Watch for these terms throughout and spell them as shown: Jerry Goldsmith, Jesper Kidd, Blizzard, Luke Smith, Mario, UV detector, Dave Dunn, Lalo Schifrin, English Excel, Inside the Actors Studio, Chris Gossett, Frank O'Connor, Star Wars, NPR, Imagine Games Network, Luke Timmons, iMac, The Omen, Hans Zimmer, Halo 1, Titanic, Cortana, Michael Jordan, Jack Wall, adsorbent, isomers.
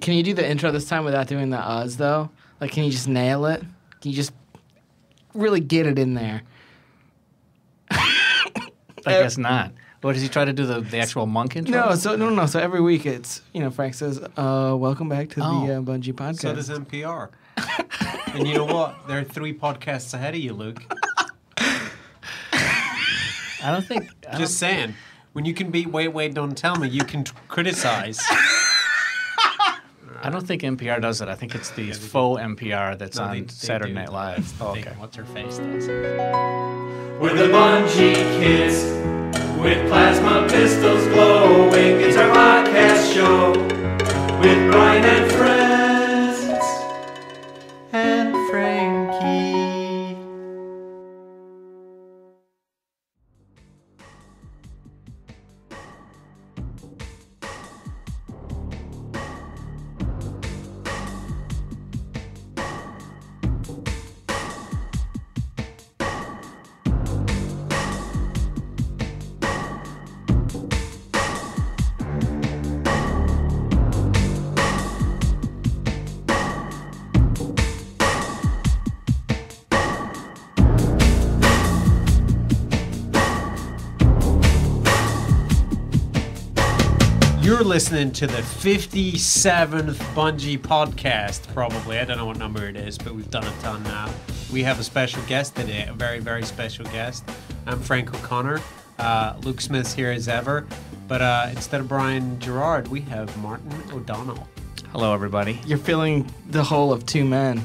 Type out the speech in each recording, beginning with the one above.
Can you do the intro this time without doing the uhs, though? Like, can you just nail it? Can you just really get it in there? I guess not. What does he try to do, the actual monk intro? No. So every week it's, Frank says, welcome back to the Bungie podcast. So does NPR. And you know what? There are 3 podcasts ahead of you, Luke. I don't think... Just saying. When you can be, wait, don't tell me, you can criticize. I don't think NPR does it. I think it's the faux NPR that's on Saturday Night Live. Oh, okay. What's her face does. We're the Bungie Kids. With plasma pistols glowing, it's our podcast show with Brian and friends and Frankie. Listening to the 57th Bungie podcast, probably. I don't know what number it is, but we've done a ton now. We have a special guest today, a very, very special guest. I'm Frank O'Connor. Luke Smith's here as ever, but instead of Brian Gerard, we have Martin O'Donnell. Hello, everybody. You're filling the hole of 2 men.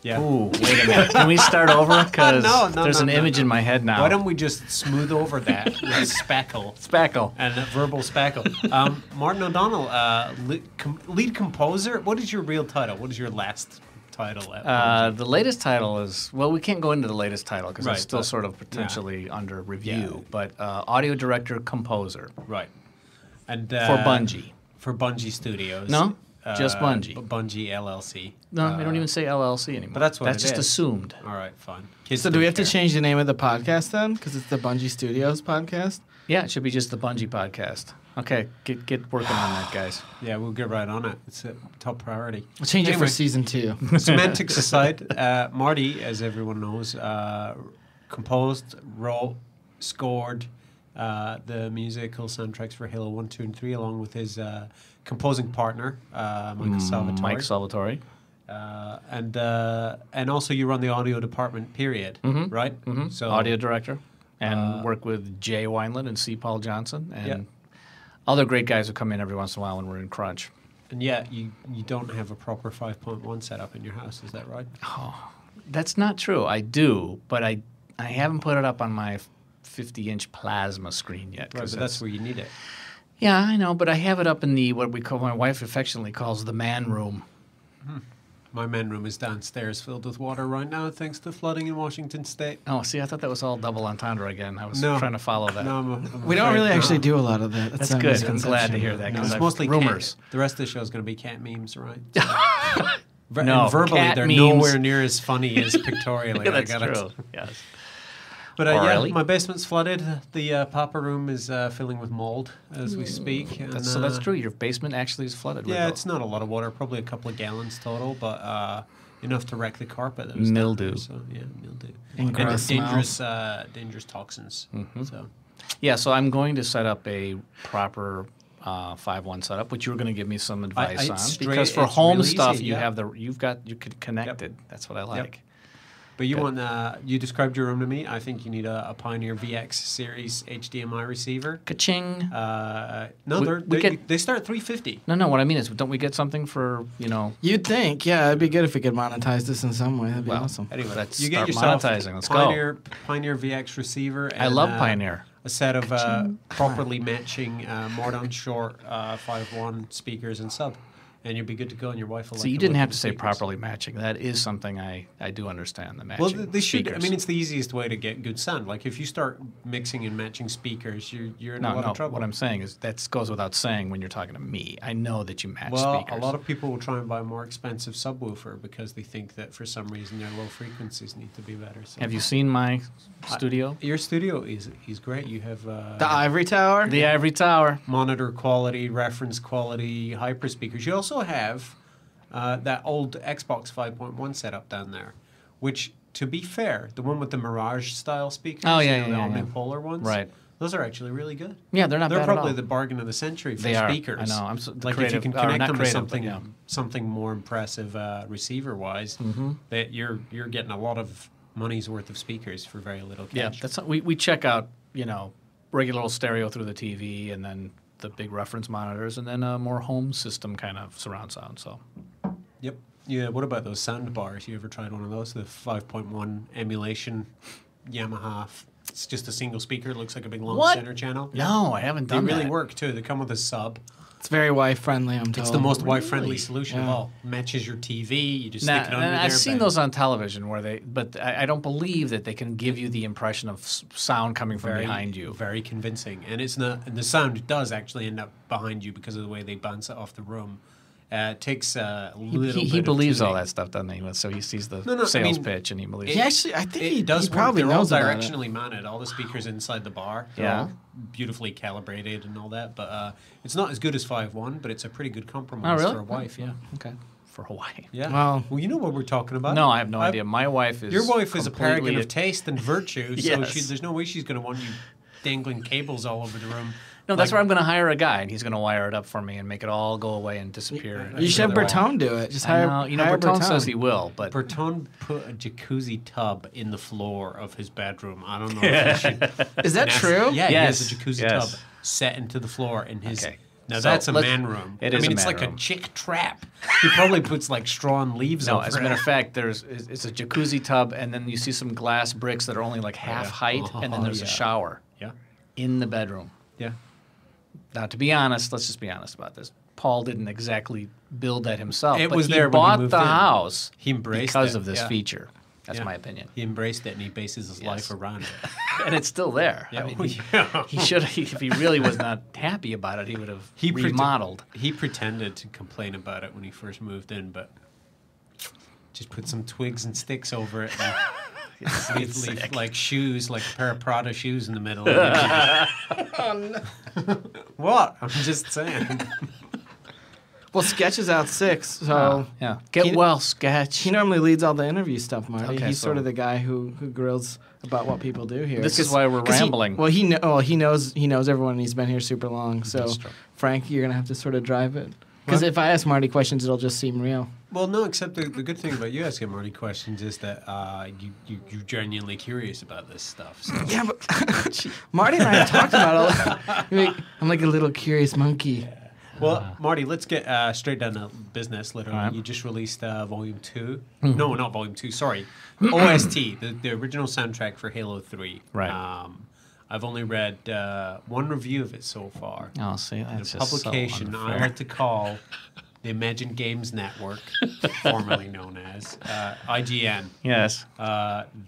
Yeah. Ooh, wait a minute. Can we start over? Because there's an image in my head now. Why don't we just smooth over that with spackle? Spackle. And a verbal spackle. Martin O'Donnell, lead composer. What is your real title? What is your last title? The latest title is, well, we can't go into the latest title because it's still sort of potentially under review, but audio director, composer. Right. And for Bungie. For Bungie Studios. No? Just Bungie. Bungie LLC. No, we don't even say LLC anymore. But that's what that's just assumed. All right, fine. So do we have to change the name of the podcast then? Because it's the Bungie Studios podcast? Yeah, it should be just the Bungie podcast. Okay, get working on that, guys. Yeah, we'll get right on it. It's a top priority. We'll change it for season 2. Semantics aside, Marty, as everyone knows, composed, wrote, scored the musical soundtracks for Halo 1, 2, and 3, along with his... composing partner, Michael Salvatore. Mike Salvatore. And also you run the audio department, period, right? Mm-hmm. So audio director, and work with Jay Wineland and C. Paul Johnson, and other great guys who come in every once in a while when we're in crunch. And yet you don't have a proper 5.1 setup in your house, is that right? Oh, that's not true. I do, but I haven't put it up on my 50-inch plasma screen yet. Right, but that's where you need it. Yeah, I know, but I have it up in the what we call, my wife affectionately calls, the man room. Hmm. My man room is downstairs, filled with water right now, thanks to flooding in Washington State. Oh, see, I thought that was all double entendre again. I was trying to follow that. No, we don't really actually do a lot of that. That's good. I'm glad to hear that. No, it's mostly rumors. The rest of the show is going to be cat memes, right? So. No, verbally, cat they're memes. Nowhere near as funny as pictorially. Yeah, that's true. Yes. But my basement's flooded. The Papa room is filling with mold as we speak. And, so that's true. Your basement actually is flooded. Yeah, it's not a lot of water. Probably a couple of gallons total, but enough to wreck the carpet. That was mildew. So yeah, mildew. And dangerous toxins. Mm-hmm. So. Yeah, so I'm going to set up a proper 5.1 setup, which you were going to give me some advice on because for home stuff easy, you have you could connect it. That's what I like. Yep. But you want you described your room to me. I think you need a Pioneer VX series HDMI receiver. Ka-ching. No, they start at $350. No. What I mean is, don't we get something for You'd think, yeah, it'd be good if we could monetize this in some way. That'd be awesome. Anyway, you get yourself monetizing. Let's go. Pioneer VX receiver. And, I love Pioneer. A set of properly matching Martin Shore 5.1 speakers and sub. and you'll be good to go, and your wife will. So you didn't have to say properly matching. That is something I do understand, the matching. Well, they should. I mean, it's the easiest way to get good sound. Like if you start mixing and matching speakers, you're in a lot of trouble. What I'm saying is that goes without saying when you're talking to me. I know that you match speakers. Well, a lot of people will try and buy a more expensive subwoofer because they think that for some reason their low frequencies need to be better. So have you seen my studio? Your studio is great. You have the Ivory Tower. The Ivory Tower. Monitor quality, reference quality, hyper speakers. You also have that old Xbox 5.1 setup down there, which, to be fair, the one with the Mirage style speakers, the omnipolar ones, right? Those are actually really good. Yeah, they're not bad at all. They're probably the bargain of the century for speakers. I know. Like if you can connect them to something more impressive receiver wise, that you're getting a lot of money's worth of speakers for very little cash. Yeah, that's we check out regular old stereo through the TV, and then the big reference monitors, and then a more home system kind of surround sound. So, yep. Yeah. What about those sound bars? You ever tried one of those? The 5.1 emulation Yamaha. It's just a single speaker. It looks like a big long center channel. No, I haven't done that. They really work too. They come with a sub. It's very wife friendly. I'm told. It's the most wife friendly solution of all. Matches your TV. You just stick it under there. I've seen those on television where but I don't believe that they can give you the impression of sound coming from behind you. Very convincing, and it's not. And the sound does actually end up behind you because of the way they bounce it off the room. It takes a little. He believes all that stuff, doesn't he? So he sees the sales pitch, and he believes. He actually, I think he does. He probably knows about it. They're all directionally mounted. All the speakers inside the bar, all beautifully calibrated and all that. But it's not as good as 5.1, but it's a pretty good compromise for a wife. Oh, yeah. Okay. For Hawaii. Yeah. Well, you know what we're talking about. No, I have no idea. My wife is. Your wife is a paragon of taste and virtue. Yes. So there's no way she's going to want you dangling cables all over the room. No, that's where I'm going to hire a guy, and he's going to wire it up for me and make it all go away and disappear. You should have Bertone do it. Just hire. Bertone says he will, but Bertone put a jacuzzi tub in the floor of his bedroom. I don't know. If he should. Is that true? Yeah, yes. He has a jacuzzi tub set into the floor in his. Okay. Now that's a man room. It is. I mean, it's like a chick trap. He probably puts like straw and leaves. No, as a matter of fact, it's a jacuzzi tub, and then you see some glass bricks that are only like half height, and then there's a shower. Yeah. In the bedroom. Yeah. Now, to be honest, let's just be honest about this. Paul didn't exactly build that himself. It was there when he bought the house. He embraced it because of this feature. That's my opinion. He embraced it, and he bases his life around it. And it's still there. Yeah. I mean, he should. If he really was not happy about it, he would have remodeled. He pretended to complain about it when he first moved in, but just put some twigs and sticks over it. And leave like shoes, like a pair of Prada shoes in the middle. Oh, no. What? I'm just saying. Well, Sketch is out 6, so get well, Sketch. He normally leads all the interview stuff, Marty. Okay, he's sort of the guy who grills about what people do here. This is why we're rambling. He knows everyone, and he's been here super long. So, Frank, you're gonna have to sort of drive it. Because if I ask Marty questions, it'll just seem real. Well, no, except the good thing about you asking Marty questions is that you're genuinely curious about this stuff. So. Yeah, but Marty and I have talked about it a lot. I'm like a little curious monkey. Yeah. Well, Marty, let's get straight down to business. Literally, you just released Volume 2. No, not Volume 2, sorry. OST, the original soundtrack for Halo 3. Right. I've only read one review of it so far. Oh, see, that's just so unfair. A publication I like to call the Imagine Games Network, formerly known as IGN. Yes.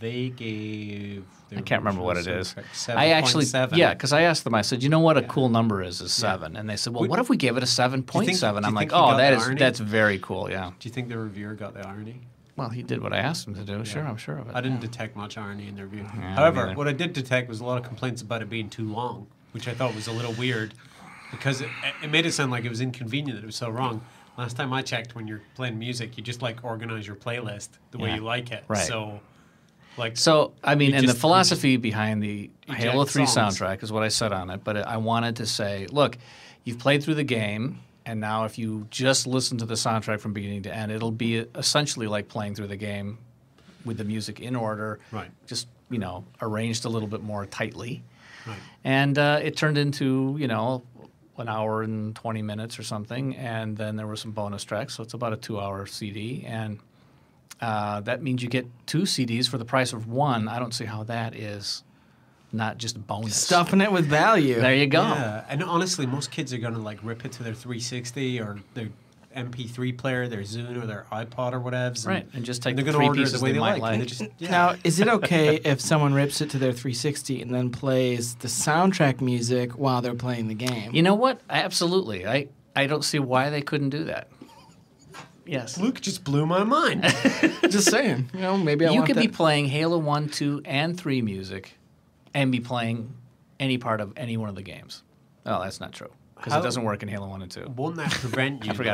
They gave... I can't remember what it is. 7. I actually... 7. Yeah, because I asked them, I said, you know what a cool number is 7. And they said, well, what if we gave it a 7.7? I'm like, oh, that's very cool, yeah. Do you think the reviewer got the irony? Well, he did what I asked him to do. Yeah. Sure, I'm sure of it. I didn't detect much irony in the review. Yeah, however, what I did detect was a lot of complaints about it being too long, which I thought was a little weird because it made it sound like it was inconvenient that it was so long. Last time I checked, when you're playing music, you just like organize your playlist the way you like it. Right. So, I mean, and the philosophy behind the Halo 3 soundtrack is what I said on it. But I wanted to say, look, you've played through the game. And now if you just listen to the soundtrack from beginning to end, it'll be essentially like playing through the game with the music in order, right? Just, arranged a little bit more tightly. Right. And it turned into, an hour and 20 minutes or something, and then there were some bonus tracks, so it's about a 2-hour CD. And that means you get 2 CDs for the price of 1. I don't see how that is... not just bonus. Stuffing it with value. There you go. Yeah. And honestly, most kids are going to, rip it to their 360 or their MP3 player, their Zune or their iPod or whatevs. Right, and just take the three pieces they might like. Just, yeah. Now, is it okay if someone rips it to their 360 and then plays the soundtrack music while they're playing the game? You know what? Absolutely. I don't see why they couldn't do that. Yes. Luke just blew my mind. Just saying. You know, maybe I want that. You could be playing Halo 1, 2, and 3 music and be playing any part of any one of the games. Oh, that's not true. Because it doesn't work in Halo 1 and 2. Wouldn't that prevent you from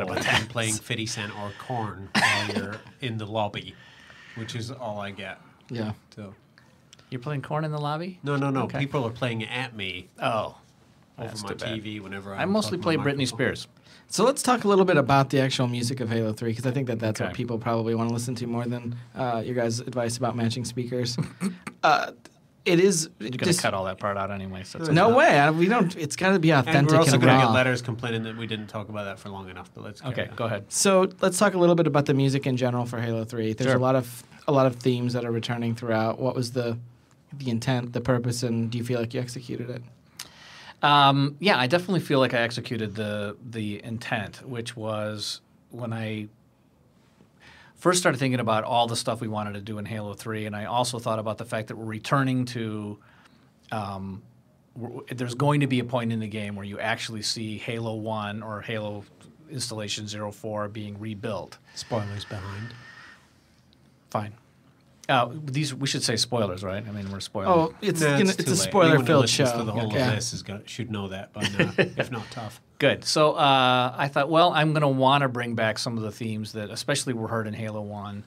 playing 50 Cent or Korn while you're in the lobby, which is all I get. Yeah. So. You're playing Korn in the lobby? No. Okay. People are playing it at me. Oh. Over my TV whenever I mostly play Britney Spears. So let's talk a little bit about the actual music of Halo 3, because I think that that's what people probably want to listen to more than your guys' advice about matching speakers. It is. You're going to cut all that part out anyway. So no way. We don't. It's got to be authentic. And we're also going to get letters complaining that we didn't talk about that for long enough. But let's go ahead. So let's talk a little bit about the music in general for Halo 3. There's a lot of themes that are returning throughout. What was the intent, the purpose, and do you feel like you executed it? Yeah, I definitely feel like I executed the intent, which was when I first started thinking about all the stuff we wanted to do in Halo 3, and I also thought about the fact that we're returning to there's going to be a point in the game where you actually see Halo 1 or Halo Installation 04 being rebuilt. Spoilers behind. Fine. We should say spoilers, right? I mean, we're spoiling. Oh, it's a spoiler-filled show. To the whole of this should know that by now, if not tough. Good. So I thought, well, I'm going to want to bring back some of the themes that especially were heard in Halo 1.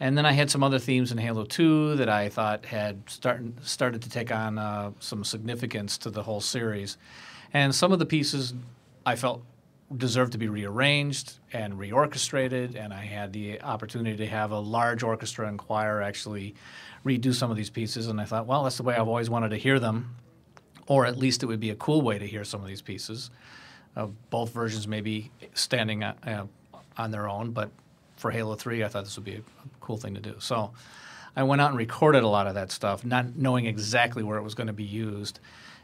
And then I had some other themes in Halo 2 that I thought had started to take on some significance to the whole series. And some of the pieces I felt deserved to be rearranged and reorchestrated, and I had the opportunity to have a large orchestra and choir actually redo some of these pieces, and I thought, well, that's the way I've always wanted to hear them, or at least it would be a cool way to hear some of these pieces. Both versions maybe standing on their own, but for Halo 3, I thought this would be a cool thing to do. So I went out and recorded a lot of that stuff, not knowing exactly where it was going to be used.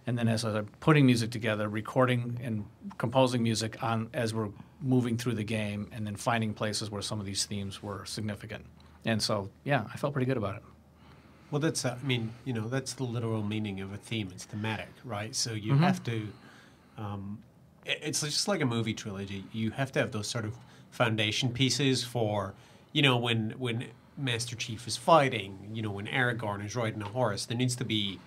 And then as I was putting music together, recording and composing music as we're moving through the game, and then finding places where some of these themes were significant. And so, yeah, I felt pretty good about it. Well, that's, I mean, you know, that's the literal meaning of a theme. It's thematic, right? So you have to, it's just like a movie trilogy. You have to have those sort of foundation pieces for, you know, when Master Chief is fighting, you know, when Aragorn is riding a horse, there needs to be,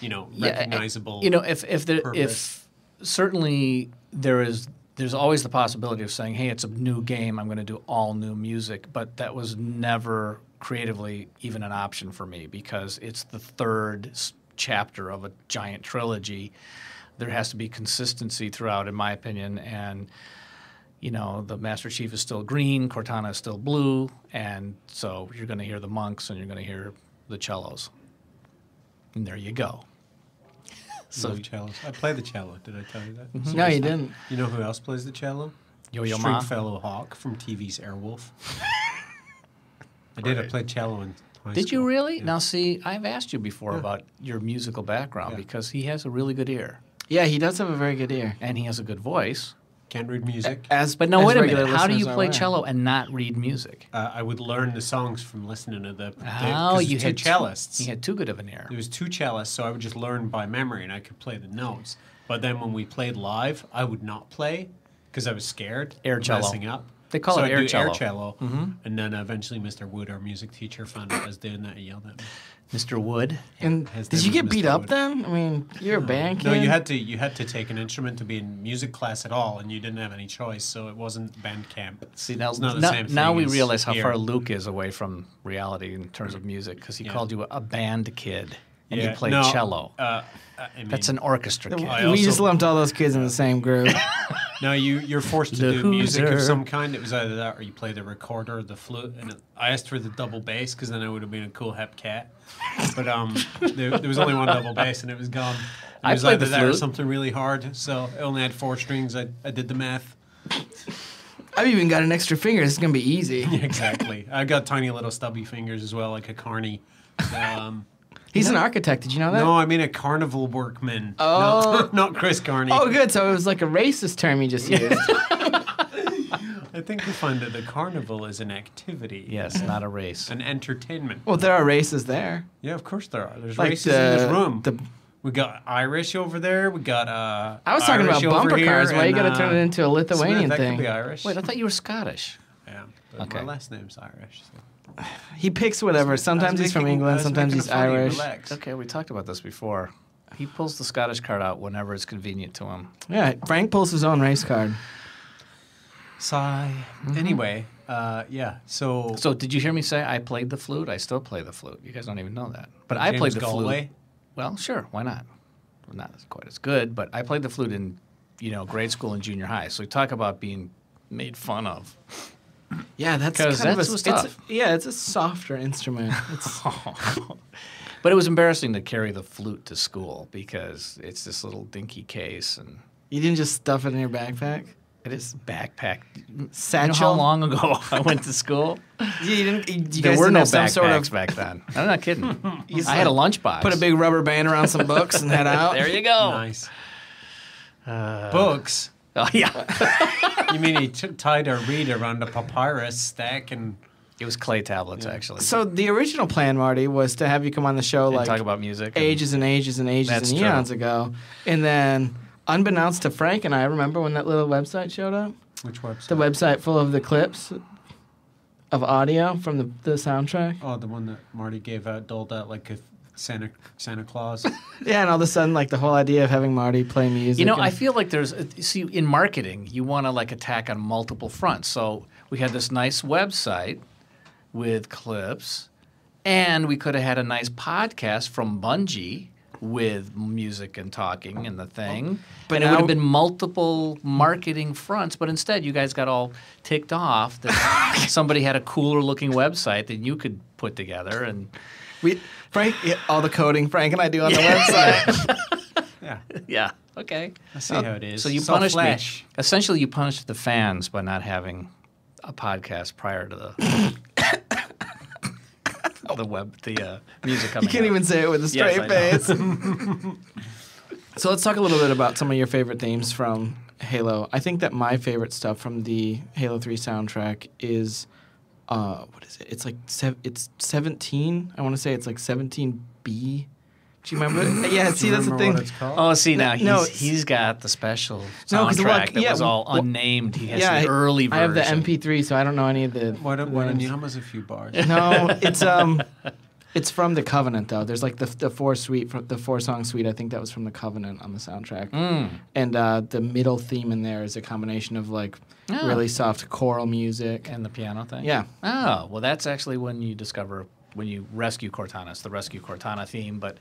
you know, recognizable. Yeah, you know, if certainly there's always the possibility of saying, hey, it's a new game, I'm going to do all new music, but that was never creatively even an option for me because it's the third chapter of a giant trilogy. There has to be consistency throughout, in my opinion, and you know, the Master Chief is still green, Cortana is still blue, and so you're going to hear the monks and you're going to hear the cellos. And there you go. So I play the cello. Did I tell you that? Mm-hmm. No, you didn't. You know who else plays the cello? Yo-Yo Ma. Fellow Hawk from TV's Airwolf. I played cello in high school. Did you really? Yeah. Now, see, I've asked you before about your musical background because he has a really good ear. Yeah, he does have a very good ear. And he has a good voice. Can't read music. But now, wait a minute. How do you play cello and not read music? I would learn the songs from listening to the two cellists. You had too good of an ear. There was two cellists, so I would just learn by memory, and I could play the notes. But then when we played live, I would not play because I was scared of messing up. They call it air cello. And then eventually Mr. Wood, our music teacher, found out I was doing that and yelled at me. Mr. Wood? And did you get beat up then? I mean, you're a band kid. No, you had to take an instrument to be in music class at all, and you didn't have any choice, so it wasn't band camp. See, now, it's not the same thing. Now we realize how far Luke is away from reality in terms of music, because he called you a band kid. And you played cello. I mean, that's an orchestra kid. We just lumped all those kids in the same group. No, you're forced to do music of some kind. It was either that or you play the recorder or the flute. And I asked for the double bass because then I would have been a cool hep cat. But there was only one double bass and it was gone. It was either that or something really hard. So I only had 4 strings. I did the math. I've even got an extra finger. This is going to be easy. Yeah, exactly. I've got tiny little stubby fingers as well, like a carny. He's an architect. Did you know that? No, I mean a carnival workman. Oh. No, not Chris Carney. Oh, good. So it was like a racist term you just used. I think we find that the carnival is an activity. Yes, not a race. An entertainment. Well, there are races there. Yeah, of course there are. There's like races in this room. We got Irish over there. We got I was talking Irish about bumper cars. Why you got to turn it into a Lithuanian that thing? That could be Irish. Wait, I thought you were Scottish. Yeah. But okay. My last name's Irish. So. He picks whatever. Sometimes he's from England. Sometimes he's Irish. Okay, we talked about this before. He pulls the Scottish card out whenever it's convenient to him. Yeah, Frank pulls his own race card. Sigh. Mm-hmm. Anyway, yeah. So did you hear me say I played the flute? I still play the flute. You guys don't even know that. But James I played the flute. Well, sure. Why not? Well, not quite as good, but I played the flute in, grade school and junior high. So we talk about being made fun of. Yeah, that's kind of tough. Yeah, it's a softer instrument. But it was embarrassing to carry the flute to school because it's this little dinky case. And you didn't just stuff it in your backpack? It is backpack. Satchel? How long ago I went to school? There were no backpacks back then. I'm not kidding. I had a lunchbox. Put a big rubber band around some books and head out. There you go. Nice. Books? Oh, yeah. You mean he tied a reed around a papyrus stack and... It was clay tablets, actually. So the original plan, Marty, was to have you come on the show talk about music ages and ages and ages and eons ago. And then... Unbeknownst to Frank and I, remember when that little website showed up? Which website? The website full of the clips of audio from the soundtrack. Oh, the one that Marty doled out like a Santa Claus. Yeah, and all of a sudden, the whole idea of having Marty play music. I feel like in marketing, you want to attack on multiple fronts. So we had this nice website with clips, and we could have had a nice podcast from Bungie. With music and talking and the thing. But it would have been multiple marketing fronts, but instead you guys got all ticked off that somebody had a cooler looking website that you could put together. And all the coding Frank and I do on the website. Yeah. Okay. I see how it is. So you punished me. Essentially you punished the fans by not having a podcast prior to the... the music coming out. You can't even say it with a straight face. So let's talk a little bit about some of your favorite themes from Halo. I think that my favorite stuff from the Halo 3 soundtrack is, what is it? It's it's 17. I want to say it's 17B. Do you remember it? Yeah, see, that's the thing. Oh, see, now he's got the special soundtrack that was all unnamed. He has the early version. I have the MP3, so I don't know any of the... Why don't you hum us a few bars? No, it's from the Covenant, though. There's the four-song suite, I think that was from the Covenant on the soundtrack. Mm. And the middle theme in there is a combination of, really soft choral music. And the piano thing? Yeah. Oh, well, that's actually when you discover... When you rescue Cortana, it's the Rescue Cortana theme, but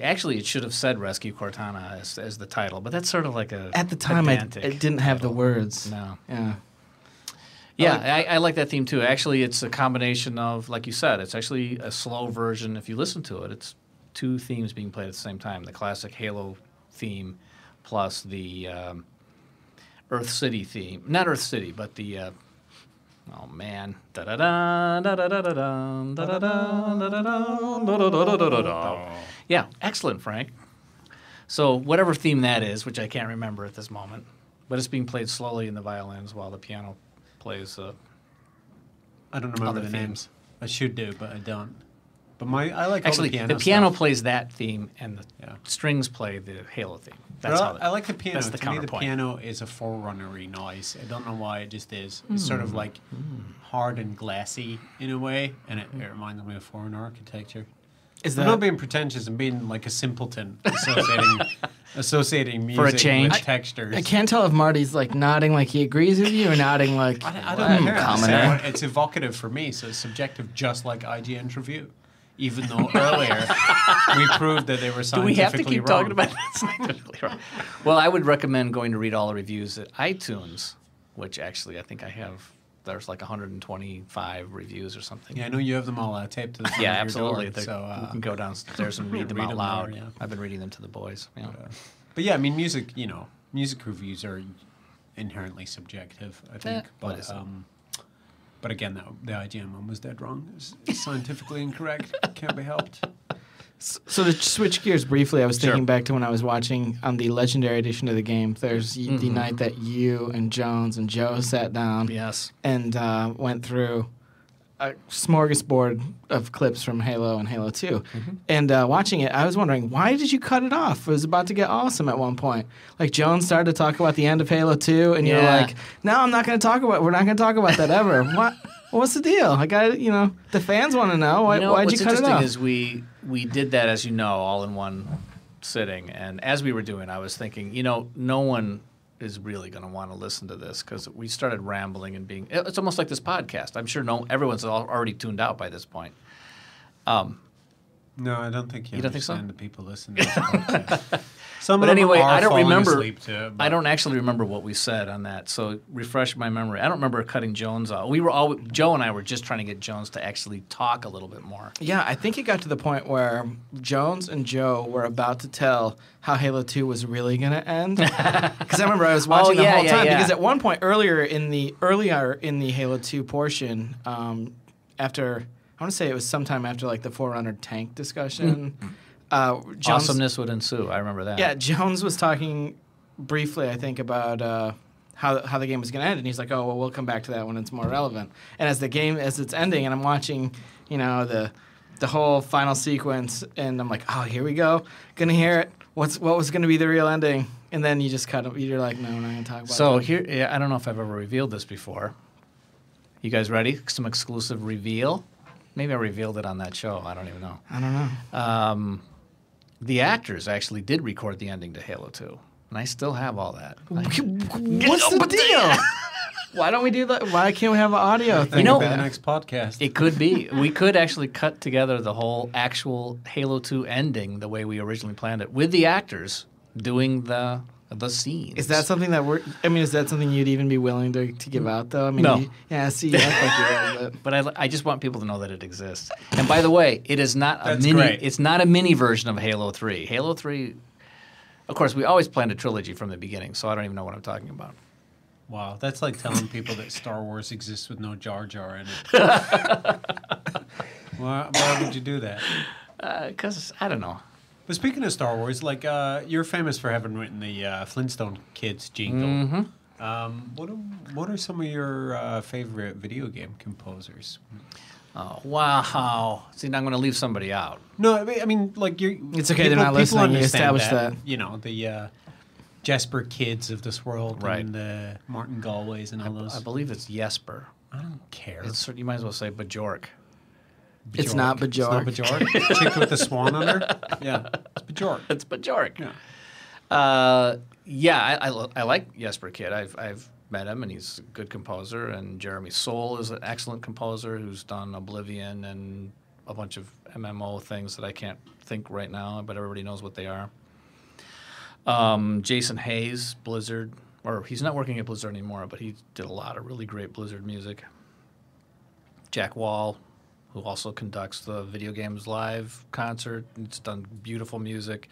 actually it should have said Rescue Cortana as the title, but that's sort of like a at the time it didn't have the words. No. Yeah. Yeah, I like that theme too. Actually, it's a combination of, like you said, it's actually a slow version. If you listen to it, it's two themes being played at the same time, the classic Halo theme plus the Earth City theme. Not Earth City, but the... Oh man. Yeah, excellent, Frank. So whatever theme that is, which I can't remember at this moment, but it's being played slowly in the violins while the piano plays. I don't remember the names. I should do, but I don't. But I like actually all the piano plays that theme, and the strings play the Halo theme. That's how I like the piano. That's the counterpoint. To me, the piano is a forerunnery noise. I don't know why, it just is. It's sort of hard and glassy in a way, and it reminds me of foreign architecture. I'm not being pretentious. I'm being like a simpleton, associating music for a change with textures. I can't tell if Marty's nodding like he agrees with you or nodding like I don't know. It's evocative for me, so it's subjective, just like IGN review. Even though earlier we proved that they were scientifically wrong. Do we have to keep talking about that scientifically wrong? Well, I would recommend going to read all the reviews at iTunes, which actually I think I have. There's 125 reviews or something. Yeah, I know you have them all taped to the front of your door. Absolutely. So you can go downstairs and read them out loud. There, I've been reading them to the boys. Yeah. But yeah, I mean, music. Music reviews are inherently subjective, I think. But. But again, the IGN one was dead wrong. It's scientifically incorrect. Can't be helped. So to switch gears briefly, I was thinking back to when I was watching on the Legendary Edition of the game. There's the night that you and Jones and Joe sat down and went through a smorgasbord of clips from Halo and Halo 2. And watching it, I was wondering, why did you cut it off? It was about to get awesome at one point. Like, Jones started to talk about the end of Halo 2, and you're like, no, I'm not going to talk about, we're not going to talk about that ever. What's the deal? I got, you know, the fans want to know. Why'd you cut it off? What's interesting is we did that, as you know, all in one sitting. And as we were doing, I was thinking, you know, no one is really going to want to listen to this because we started rambling and being. It's almost like this podcast. I'm sure everyone's already tuned out by this point. No, I don't think you understand the people listening to this podcast. I don't actually remember what we said on that, so refresh my memory. I don't remember cutting Jones off. Joe and I were just trying to get Jones to actually talk a little bit more. Yeah, I think it got to the point where Jones and Joe were about to tell how Halo 2 was really going to end. Because I remember I was watching the whole time. Yeah. Because at one point earlier in the Halo 2 portion, after I want to say it was sometime after like the Forerunner tank discussion. Jones, awesomeness would ensue. I remember that. Yeah, Jones was talking briefly, I think, about how the game was going to end, and he's like, "Oh, well, we'll come back to that when it's more relevant." And as the game as it's ending, and I'm watching, you know, the whole final sequence, and I'm like, "Oh, here we go, gonna hear it. What was going to be the real ending?" And then you just cut it. You're like, "No, we're not going to talk about." So that. Yeah, I don't know if I've ever revealed this before. You guys ready? Some exclusive reveal. Maybe I revealed it on that show. I don't even know. I don't know. The actors actually did record the ending to Halo 2, and I still have all that. What's the deal? Why don't we do that? Why can't we have an audio thing? You know, the next podcast. It could be. We could actually cut together the whole actual Halo 2 ending the way we originally planned it with the actors doing the scenes. Is that something that we're? I mean, is that something you'd even be willing to give out though? I mean, no. I just want people to know that it exists. And by the way, it is not a mini. Great. It's not a mini version of Halo 3. Halo 3, of course, we always planned a trilogy from the beginning, so I don't even know what I'm talking about. Wow, that's like telling people that Star Wars exists with no Jar Jar in it. Why would you do that? Because I don't know. But speaking of Star Wars, like you're famous for having written the Flintstone Kids jingle. What are some of your favorite video game composers? Oh wow! See, now I'm going to leave somebody out. No, I mean like it's okay. They're not listening. You established that. You know the Jesper Kids of this world, right? And the Martin Galways and all those. I believe it's Jesper. I don't care. You might as well say Bjork. Bjork. It's not Bjork. It's not Bjork. Chick with the swan on her. Yeah, it's Bjork. It's Bjork. Yeah, I like Jesper Kidd. I've met him, and he's a good composer. And Jeremy Soule is an excellent composer who's done Oblivion and a bunch of MMO things that I can't think right now, but everybody knows what they are. Jason Hayes, Blizzard, or he's not working at Blizzard anymore, but he did a lot of really great Blizzard music. Jack Wall, who also conducts the Video Games Live concert. It's done beautiful music.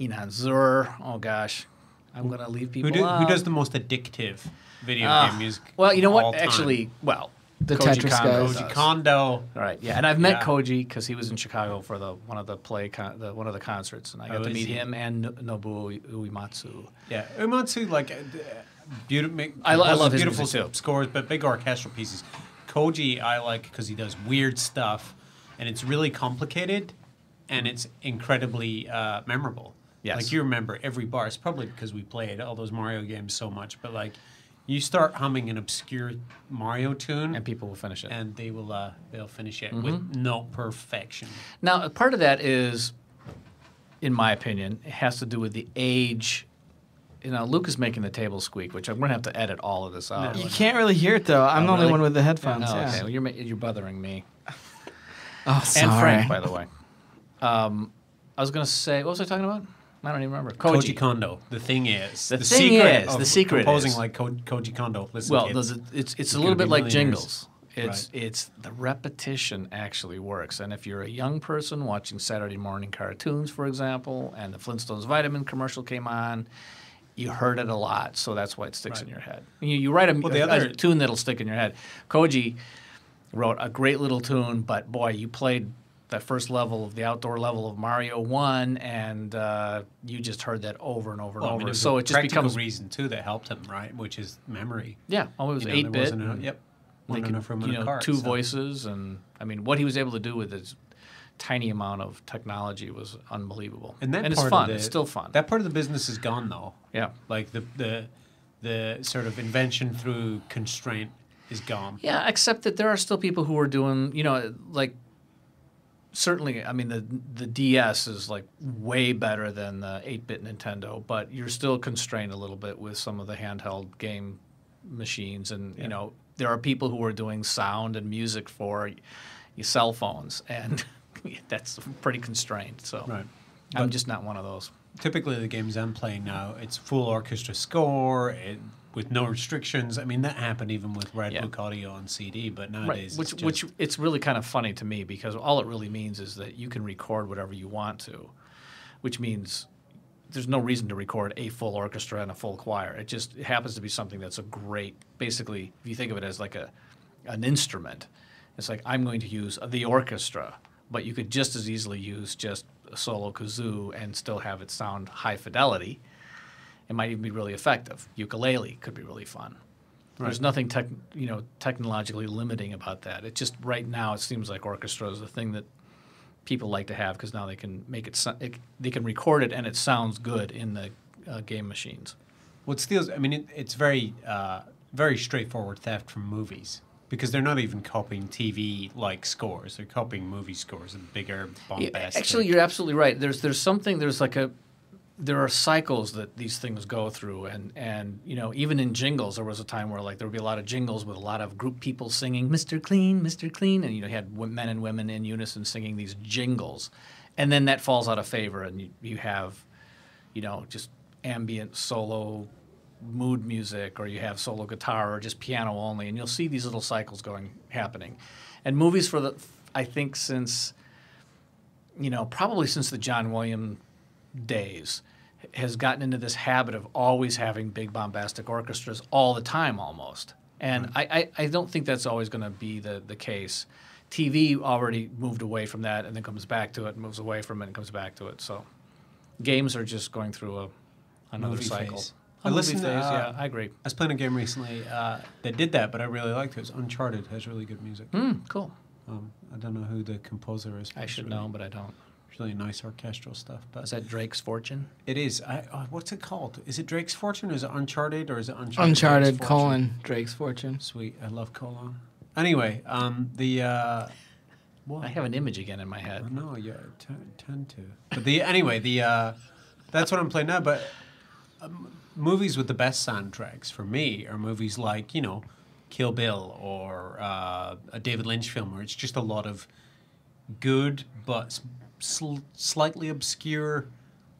Enan Zur. Oh, gosh. I'm going to leave people out. Who does the most addictive video game music? Well, you know what? Actually, well, the Koji Kondo. Koji Kondo. All right, yeah. And I've met Koji because he was in Chicago for one of the concerts, and I got to meet him and Nobuo Uematsu. Yeah, Uematsu, like, I love his beautiful music too. Scores, but big orchestral pieces. Koji I like because he does weird stuff, and it's really complicated, and it's incredibly memorable. Yes. Like, you remember every bar. It's probably because we played all those Mario games so much, but, like, you start humming an obscure Mario tune. And people will finish it. And they will they'll finish it with no perfection. Now, part of that is, in my opinion, it has to do with the age. You know, Luke is making the table squeak, which I'm going to have to edit all of this out. You can't really hear it, though. I'm the only one with the headphones. Yeah, okay. Well, you're bothering me. Oh, sorry. And Frank, by the way. I was going to say, what was I talking about? I don't even remember. Koji Kondo. The thing is. The secret is. Composing like Koji Kondo. Listen, well, it's a little bit like jingles. It's the repetition actually works. And if you're a young person watching Saturday morning cartoons, for example, and the Flintstones Vitamin commercial came on, you heard it a lot, so that's why it sticks in your head. You write a tune that'll stick in your head. Koji wrote a great little tune, but boy, you played that first level of the outdoor level of Mario 1, and you just heard that over and over and over. I mean, so it just becomes a reason too that helped him, right? Which is memory. Yeah, oh, it was 8-bit. Yep, they could, two voices, and I mean, what he was able to do with his tiny amount of technology was unbelievable. And that part it's fun. It's still fun. That part of the business is gone though. Yeah, like the sort of invention through constraint is gone. Yeah, except that there are still people who are doing, you know, like. Certainly, I mean, the DS is like way better than the 8-bit Nintendo, but you're still constrained a little bit with some of the handheld game machines. And, you know, there are people who are doing sound and music for your cell phones, and that's pretty constrained. So I'm just not one of those. Typically, the games I'm playing now, it's full orchestra score with no restrictions. I mean, that happened even with Red Book audio on CD, but nowadays it's really kind of funny to me, because all it really means is that you can record whatever you want to, which means there's no reason to record a full orchestra and a full choir. It just happens to be something that's a great, basically, if you think of it as like an instrument, it's like I'm going to use the orchestra, but you could just as easily use just a solo kazoo and still have it sound high fidelity. It might even be really effective. Ukulele could be really fun. Right. There's nothing technologically limiting about that. It just right now it seems like orchestra is the thing that people like to have, because now they can make it, they can record it and it sounds good in the game machines. Well, it steals. I mean, it's very very straightforward theft from movies, because they're not even copying TV-like scores. They're copying movie scores and bigger bombastic. Yeah, actually, you're absolutely right. There are cycles that these things go through, and you know, even in jingles, there was a time where like there would be a lot of jingles with a lot of group people singing Mr. Clean, and you know, you had men and women in unison singing these jingles, and then that falls out of favor, and you have, you know, just ambient solo mood music, or you have solo guitar, or just piano only, and you'll see these little cycles happening, and movies I think since, you know, probably since the John Williams days, has gotten into this habit of always having big bombastic orchestras all the time almost. And I don't think that's always going to be the case. TV already moved away from that and then comes back to it, moves away from it and comes back to it. So games are just going through another movie cycle. I agree. I was playing a game recently that did that, but I really liked it. It was Uncharted. It has really good music. Cool. I don't know who the composer is. I should know, but I don't. Really nice orchestral stuff. But is that Drake's Fortune? It is. What's it called? Is it Drake's Fortune, or is it Uncharted, or is it Uncharted? Uncharted, colon, Drake's Fortune. Sweet. I love colon. Anyway, I have an image again in my head. Oh, no, you tend to. But that's what I'm playing now. But movies with the best soundtracks for me are movies like, you know, Kill Bill, or a David Lynch film, where it's just a lot of good but slightly obscure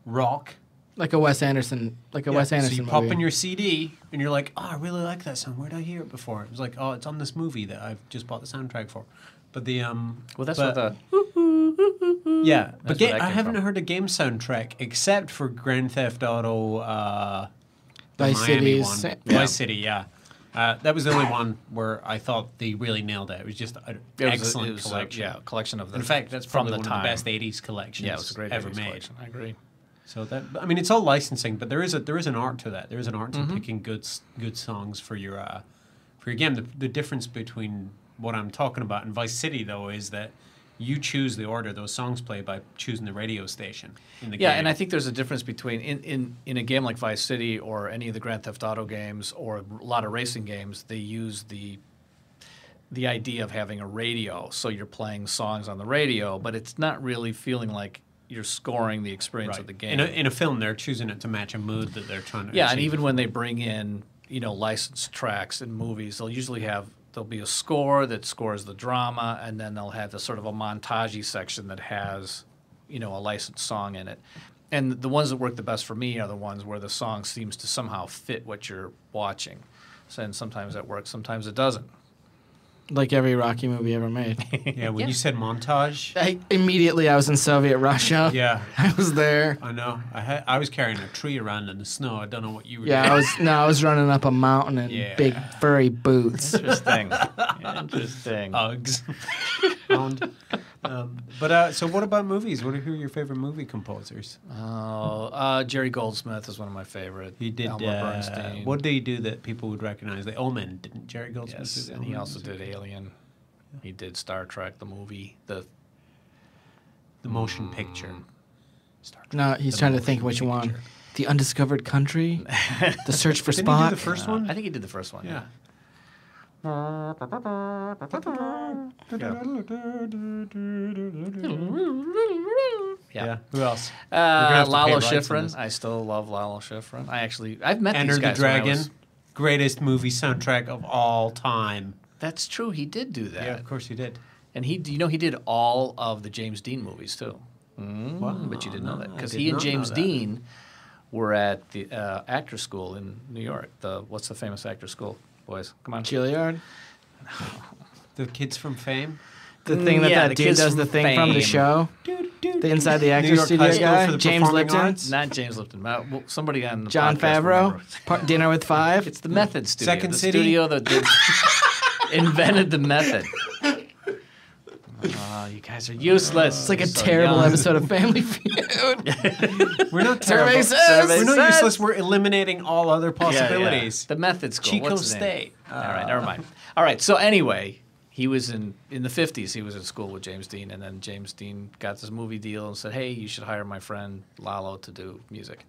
rock, like a Wes Anderson, So you pop in your CD and you're like, oh, I really like that song. Where did I hear it before? It was like, oh, it's on this movie that I've just bought the soundtrack for. But the I haven't heard a game soundtrack except for Grand Theft Auto, Vice City, yeah. That was the only one where I thought they really nailed it. It was just an excellent collection. Collection of the. In fact, that's probably one of the best '80s collections ever made. Collection. I agree. So that, I mean, it's all licensing, but there is an art to that. There is an art to picking good songs for your game. The difference between what I'm talking about and Vice City, though, is that you choose the order those songs play by choosing the radio station in the game. Yeah, and I think there's a difference between in a game like Vice City or any of the Grand Theft Auto games or a lot of racing games, they use the idea of having a radio. So you're playing songs on the radio, but it's not really feeling like you're scoring the experience of the game. In a film, they're choosing it to match a mood that they're trying to achieve. And even when they bring in, you know, licensed tracks in movies, they'll usually have there'll be a score that scores the drama, and then they'll have the sort of a montage section that has, you know, a licensed song in it. And the ones that work the best for me are the ones where the song seems to somehow fit what you're watching. So, and sometimes that works, sometimes it doesn't. Like every Rocky movie ever made. Yeah, when you said montage. Immediately I was in Soviet Russia. Yeah. I was there. I know. I was carrying a tree around in the snow. I don't know what you were doing. I was running up a mountain in big furry boots. Interesting. Interesting. Uggs. So what about movies? Who are your favorite movie composers? Jerry Goldsmith is one of my favorite. He did Elmer Bernstein. What did he do that people would recognize? The Omen, didn't Jerry Goldsmith? Yes, do the Omen? And he also did Alien. Yeah. He did Star Trek, the movie, the motion picture. Star Trek. No, he's trying to think which one. The Undiscovered Country, The Search for Spock. He did the first one? I think he did the first one. Yeah. Yeah. Who else? Lalo Schifrin. I still love Lalo Schifrin. I've met these guys. Enter the Dragon, greatest movie soundtrack of all time. That's true. He did do that. Yeah, of course he did. And he did all of the James Dean movies too. Wow. But you didn't know that because he and James Dean were at the actor school in New York. What's the famous actor school? Boys, come on. Chilliard. The kids from Fame. The thing that dude does the thing from the show. The Inside the Actors Studio guy. James Lipton. Not James Lipton. Well, somebody on the John Favreau. Dinner with Five. It's the Method Studio. Second City. The studio that invented the method. You guys are useless. It's like a terrible episode of Family Feud. We're not terrible. We're not useless. We're eliminating all other possibilities. Yeah, yeah. The Method's cool. Chico State. All right, never mind. All right, so anyway, he was in the 50s. He was in school with James Dean, and then James Dean got this movie deal and said, hey, you should hire my friend Lalo to do music.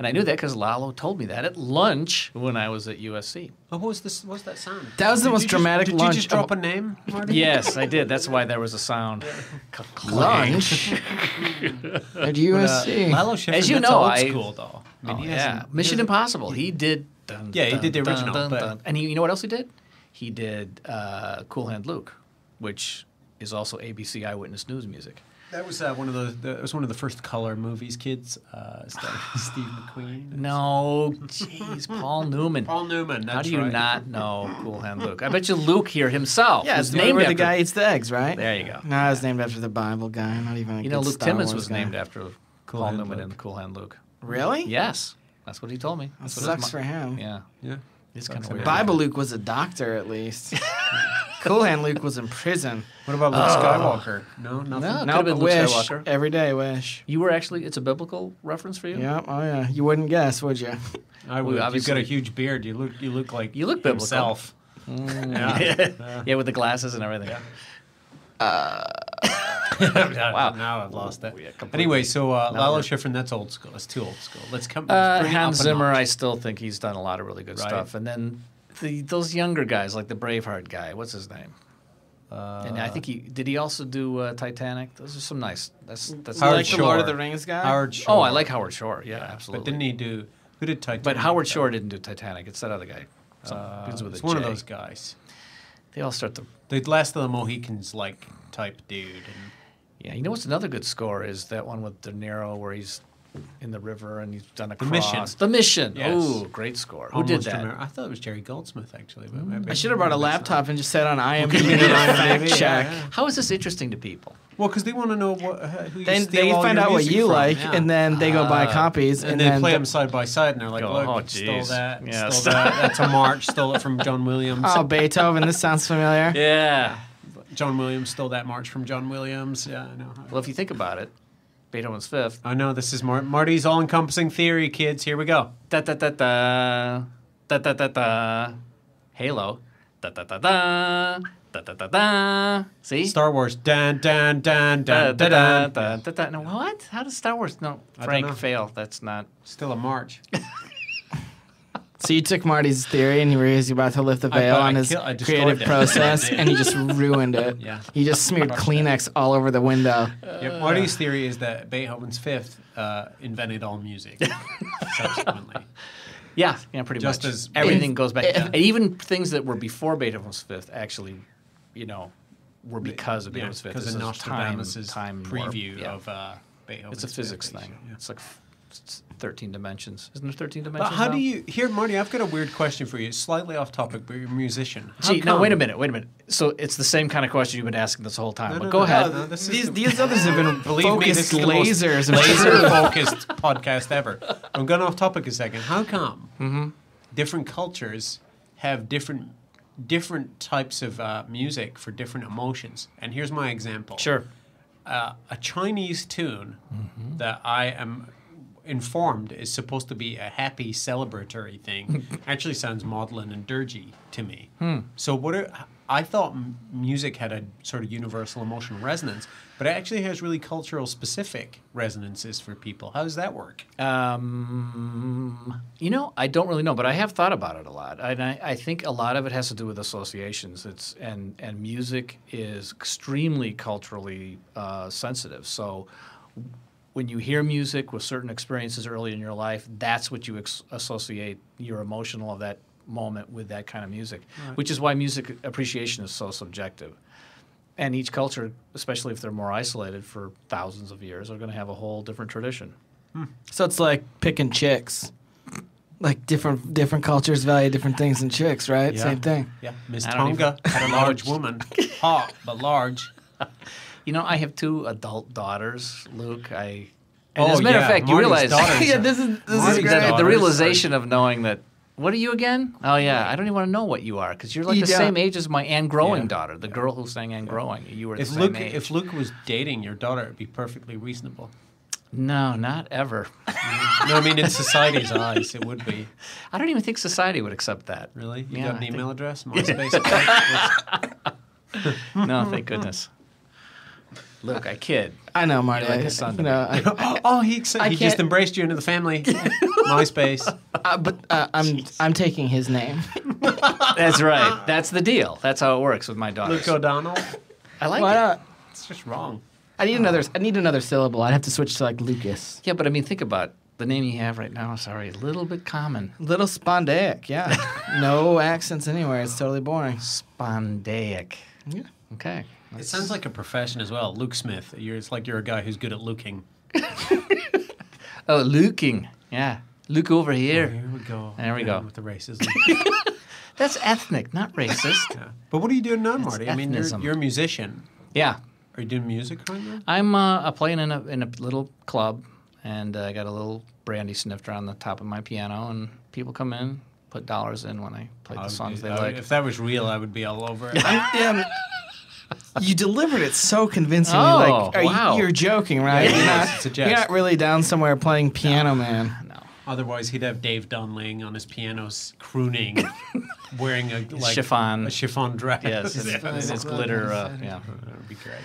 And I knew that because Lalo told me that at lunch when I was at USC. Oh, what was that sound? That was the most dramatic lunch. Did you just drop a name, Marty? Yes, I did. That's why there was a sound. Lunch? At USC. Lalo Schifrin, as you know, old school, though. I mean, Mission Impossible. He did... he did the original. And you know what else he did? He did Cool Hand Luke, which is also ABC Eyewitness News music. That was one of the first color movies, kids. Steve McQueen. No, jeez, Paul Newman. Paul Newman. That's How do you not know Cool Hand Luke? I bet you Luke here himself. Yeah, it's named after the guy eats the eggs, right? There you go. No, it was named after the Bible guy. Not even. You know, Luke Timmons was named after Paul Newman in Cool Hand Luke. Really? Yes, that's what he told me. That sucks for him. Yeah, yeah. It's kind of weird. Bible Luke was a doctor, at least. Cool Hand Luke was in prison. What about Luke Skywalker? No, nothing. No, but Luke Skywalker. Everyday wish. You were actually, it's a biblical reference for you? Yeah, oh yeah. You wouldn't guess, would you? I would. You've got a huge beard. You look like himself. Mm. Yeah. Yeah, with the glasses and everything. Yeah. Wow. Now I've lost that. Yeah, anyway, so Lalo Schifrin, that's old school. That's too old school. Let's Hans Zimmer, I still think he's done a lot of really good stuff. And then those younger guys, like the Braveheart guy, what's his name? And I think he also do Titanic. Those are some nice. That's Howard Shore. The Lord of the Rings guy. Howard Shore. Oh, I like Howard Shore. Yeah, absolutely. But didn't he do? Who did Titanic? But Howard Shore didn't do Titanic. It's that other guy. It's one of those guys. They all start the Last of the Mohicans like type dude. And yeah, you know what's another good score is that one with De Niro where he's in the river and he's done a cross. The Mission. Yes. Oh, great score. Who did that? I thought it was Jerry Goldsmith actually. But I should have brought a laptop and just sat on IMDb and fact check. Yeah. How is this interesting to people? Well, because they want to know who you they find out what you like, and then they go buy copies, and then play them side by side, and they're like, "Look, stole that, stole that. That's a march. Stole it from John Williams." Oh, Beethoven. This sounds familiar. Yeah, John Williams stole that march from John Williams. Yeah, I know. Well, if you think about it, Beethoven's Fifth. I know this is Marty's all-encompassing theory, kids. Here we go. Da da da da da da da da. Halo. Da da da da. Da, da, da, da. See? Star Wars. Dun, dun, dun, dun, da, da, da, da, da, da. No, what? How does Star Wars? No, Frank failed. That's not. Still a march. So you took Marty's theory and you realized you were about to lift the veil on his creative process, and you just ruined it. Yeah. You just smeared Kleenex all over the window. Yeah, Marty's theory is that Beethoven's Fifth invented all music subsequently. Yeah, yeah, pretty much. As everything goes back. And even things that were before Beethoven's Fifth actually, you know, were because of Beethoven's Fifth. Because of Nostradamus' time preview of Beethoven's Fifth. It's a physics thing. Yeah. It's like 13 dimensions. Isn't there 13 dimensions? But how do you... Here, Marty, I've got a weird question for you. It's slightly off topic, but you're a musician. Gee, no, wait a minute. So it's the same kind of question you've been asking this whole time. But go ahead. No, these others have been focused lasers. Laser-focused podcast ever. I'm going off topic a second. How come different cultures have different different types of music for different emotions. And here's my example. Sure. A Chinese tune that I am informed is supposed to be a happy, celebratory thing actually sounds maudlin and dirgy to me. So what are... I thought music had a sort of universal emotional resonance, but it actually has really cultural specific resonances for people. How does that work? You know, I don't really know, but I have thought about it a lot. And I think a lot of it has to do with associations. It's and music is extremely culturally sensitive. So when you hear music with certain experiences early in your life, that's what you associate your emotional of that moment with that kind of music, which is why music appreciation is so subjective. And each culture, especially if they're more isolated for thousands of years, are going to have a whole different tradition. So it's like picking chicks. Like different cultures value different things than chicks, right? Yeah. Same thing. Yeah. Miss Tonga had a large woman. Hot, but large. You know, I have two adult daughters, Luke. As a matter of fact, you realize this is the realization of knowing that. What are you again? Oh, yeah. I don't even want to know what you are because you're like the same age as my Anne Growing daughter, the girl who sang Anne Growing. You were the same age. If Luke was dating your daughter, it would be perfectly reasonable. No, not ever. No, I mean, in society's eyes, it would be. I don't even think society would accept that. Really? You got an email address? MySpace? No, thank goodness. Look, I kid. I know, Marty. Like a son to me. He just embraced you into the family. MySpace. I'm taking his name. That's right. That's the deal. That's how it works with my daughters. Luke O'Donnell. I like it. It's just wrong. I need another syllable. I'd have to switch to like Lucas. Yeah, but I mean, think about the name you have right now. Sorry, a little bit common. Little Spondaic. Yeah. No accents anywhere. It's totally boring. Spondaic. Yeah. Okay. It sounds like a profession as well, Luke Smith. It's like you're a guy who's good at luking. Luking. Yeah. Luke over here. Oh, here we go. There we go. With the racism. That's ethnic, not racist. Yeah. But what are you doing now, Marty? Ethnism. I mean, you're a musician. Yeah. Are you doing music right now? I'm playing in a little club, and I got a little brandy snifter on the top of my piano, and people come in, put dollars in when I play the songs they like. If that was real, I would be all over it. You delivered it so convincingly. Oh, like, wow. You're joking, right? You're not really down somewhere playing Piano Man. No. Otherwise, he'd have Dave Dunling on his pianos crooning, wearing a chiffon dress. Yes, it's glitter. That would be great.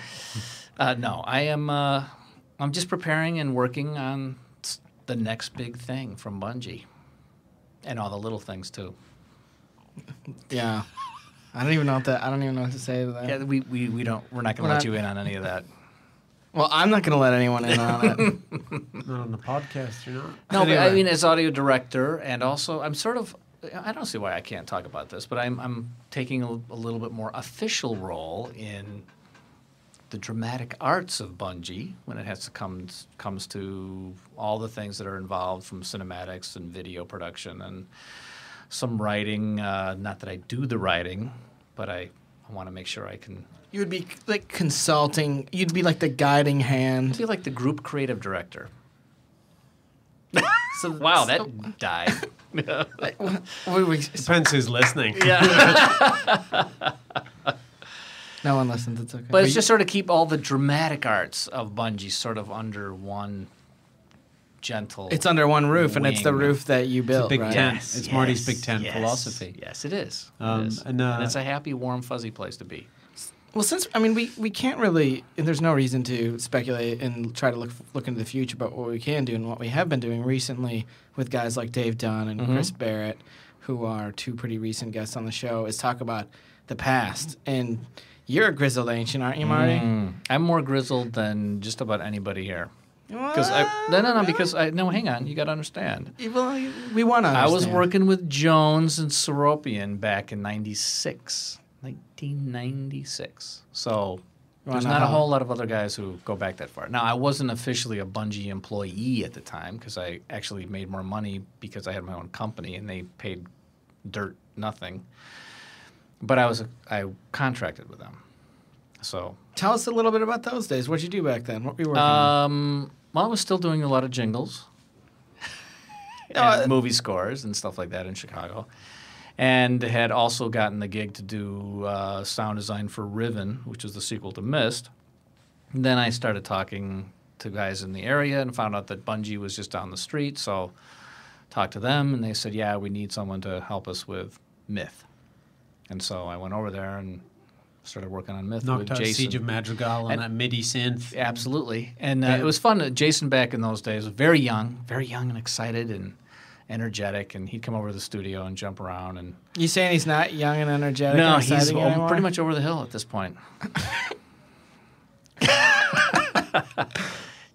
No, I am. I'm just preparing and working on the next big thing from Bungie, and all the little things too. Yeah. I don't even know what to say to that. Yeah, we're not going to let you in on any of that. Well, I'm not going to let anyone in on it. Not on the podcast, you're not. No, anyway. But I mean, as audio director, and also I'm sort of. I don't see why I can't talk about this, but I'm taking a little bit more official role in the dramatic arts of Bungie when it has to comes to all the things that are involved, from cinematics and video production and. Some writing, not that I do the writing, but I want to make sure I can... You would be like consulting. You'd be like the guiding hand. I'd be like the group creative director. Wow, that died. Depends who's listening. Yeah. No one listens. It's okay. But it's just sort of keep all the dramatic arts of Bungie sort of under one... gentle. It's under one roof, wing. And it's the roof that you built. It's a big tent. Yes, it's Marty's Big Tent philosophy. Yes, it is. And it's a happy, warm, fuzzy place to be. Well, since we can't really, and there's no reason to speculate and try to look into the future. But what we can do, and what we have been doing recently with guys like Dave Dunn and Chris Barrett, who are two pretty recent guests on the show, is talk about the past. And you're a grizzled ancient, aren't you, Marty? I'm more grizzled than just about anybody here. Hang on. You got to understand. Well, we want to understand. I was working with Jones and Seropian back in 1996. So there's not a whole lot of other guys who go back that far. Now, I wasn't officially a Bungie employee at the time because I actually made more money because I had my own company and they paid dirt nothing. But I contracted with them. So tell us a little bit about those days. What'd you do back then? What were you working on? Well, I was still doing a lot of jingles and movie scores and stuff like that in Chicago. and had also gotten the gig to do sound design for Riven, which is the sequel to Myst. And then I started talking to guys in the area and found out that Bungie was just down the street, so talked to them, and they said, yeah, we need someone to help us with Myth. And so I went over there and started working on Myth with Jason. Siege of Madrigal and that MIDI synth. Absolutely. And it was fun. Jason back in those days was very young and excited and energetic, and he'd come over to the studio and jump around. And you saying he's not young and energetic? No, he's pretty much over the hill at this point.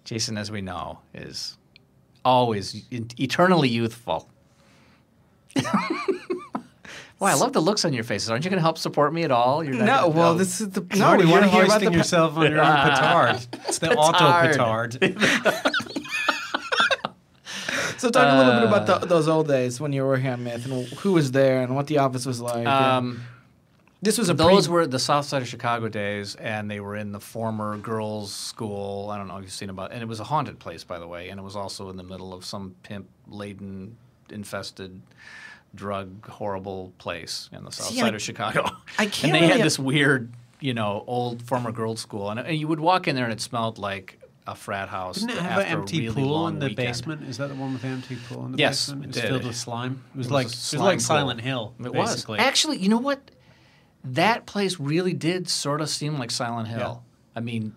Jason, as we know, is always eternally youthful. Wow, I love the looks on your faces. Aren't you going to help support me at all? You're not this is the... No, we want to hear about yourself on your own petard. It's the auto-petard. So talk a little bit about those old days when you were working on Myth and who was there and what the office was like. Those were the south side of Chicago days, and they were in the former girls' school. I don't know if you've seen about it. And it was a haunted place, by the way, and it was also in the middle of some pimp-laden, infested... drug horrible place in the south side of Chicago. I can't. And they had this weird, old former girls' school, and you would walk in there and it smelled like a frat house. Didn't it have an empty pool in the basement? Is that the one with the empty pool in the basement? Yes, it was filled with slime. It was like Silent Hill. It was actually. You know what? That place really did sort of seem like Silent Hill. Yeah. I mean,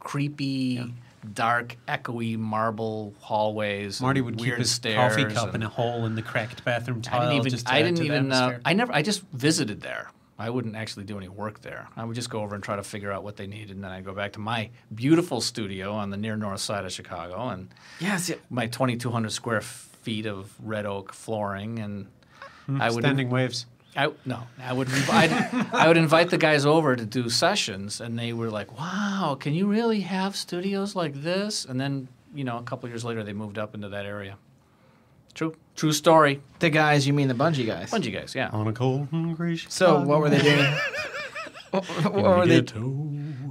creepy. Yeah. Dark, echoey marble hallways. Marty would keep his coffee cup in a hole in the cracked bathroom tile. I just visited there. I wouldn't actually do any work there. I would just go over and try to figure out what they needed, and then I'd go back to my beautiful studio on the near north side of Chicago, and my 2,200 square feet of red oak flooring, and standing waves. I would invite the guys over to do sessions, and they were like, wow, can you really have studios like this? And then, a couple of years later, they moved up into that area. True story. The guys, you mean the Bungie guys? Bungie guys, yeah. On a cold and gray Chicago. So what were they doing?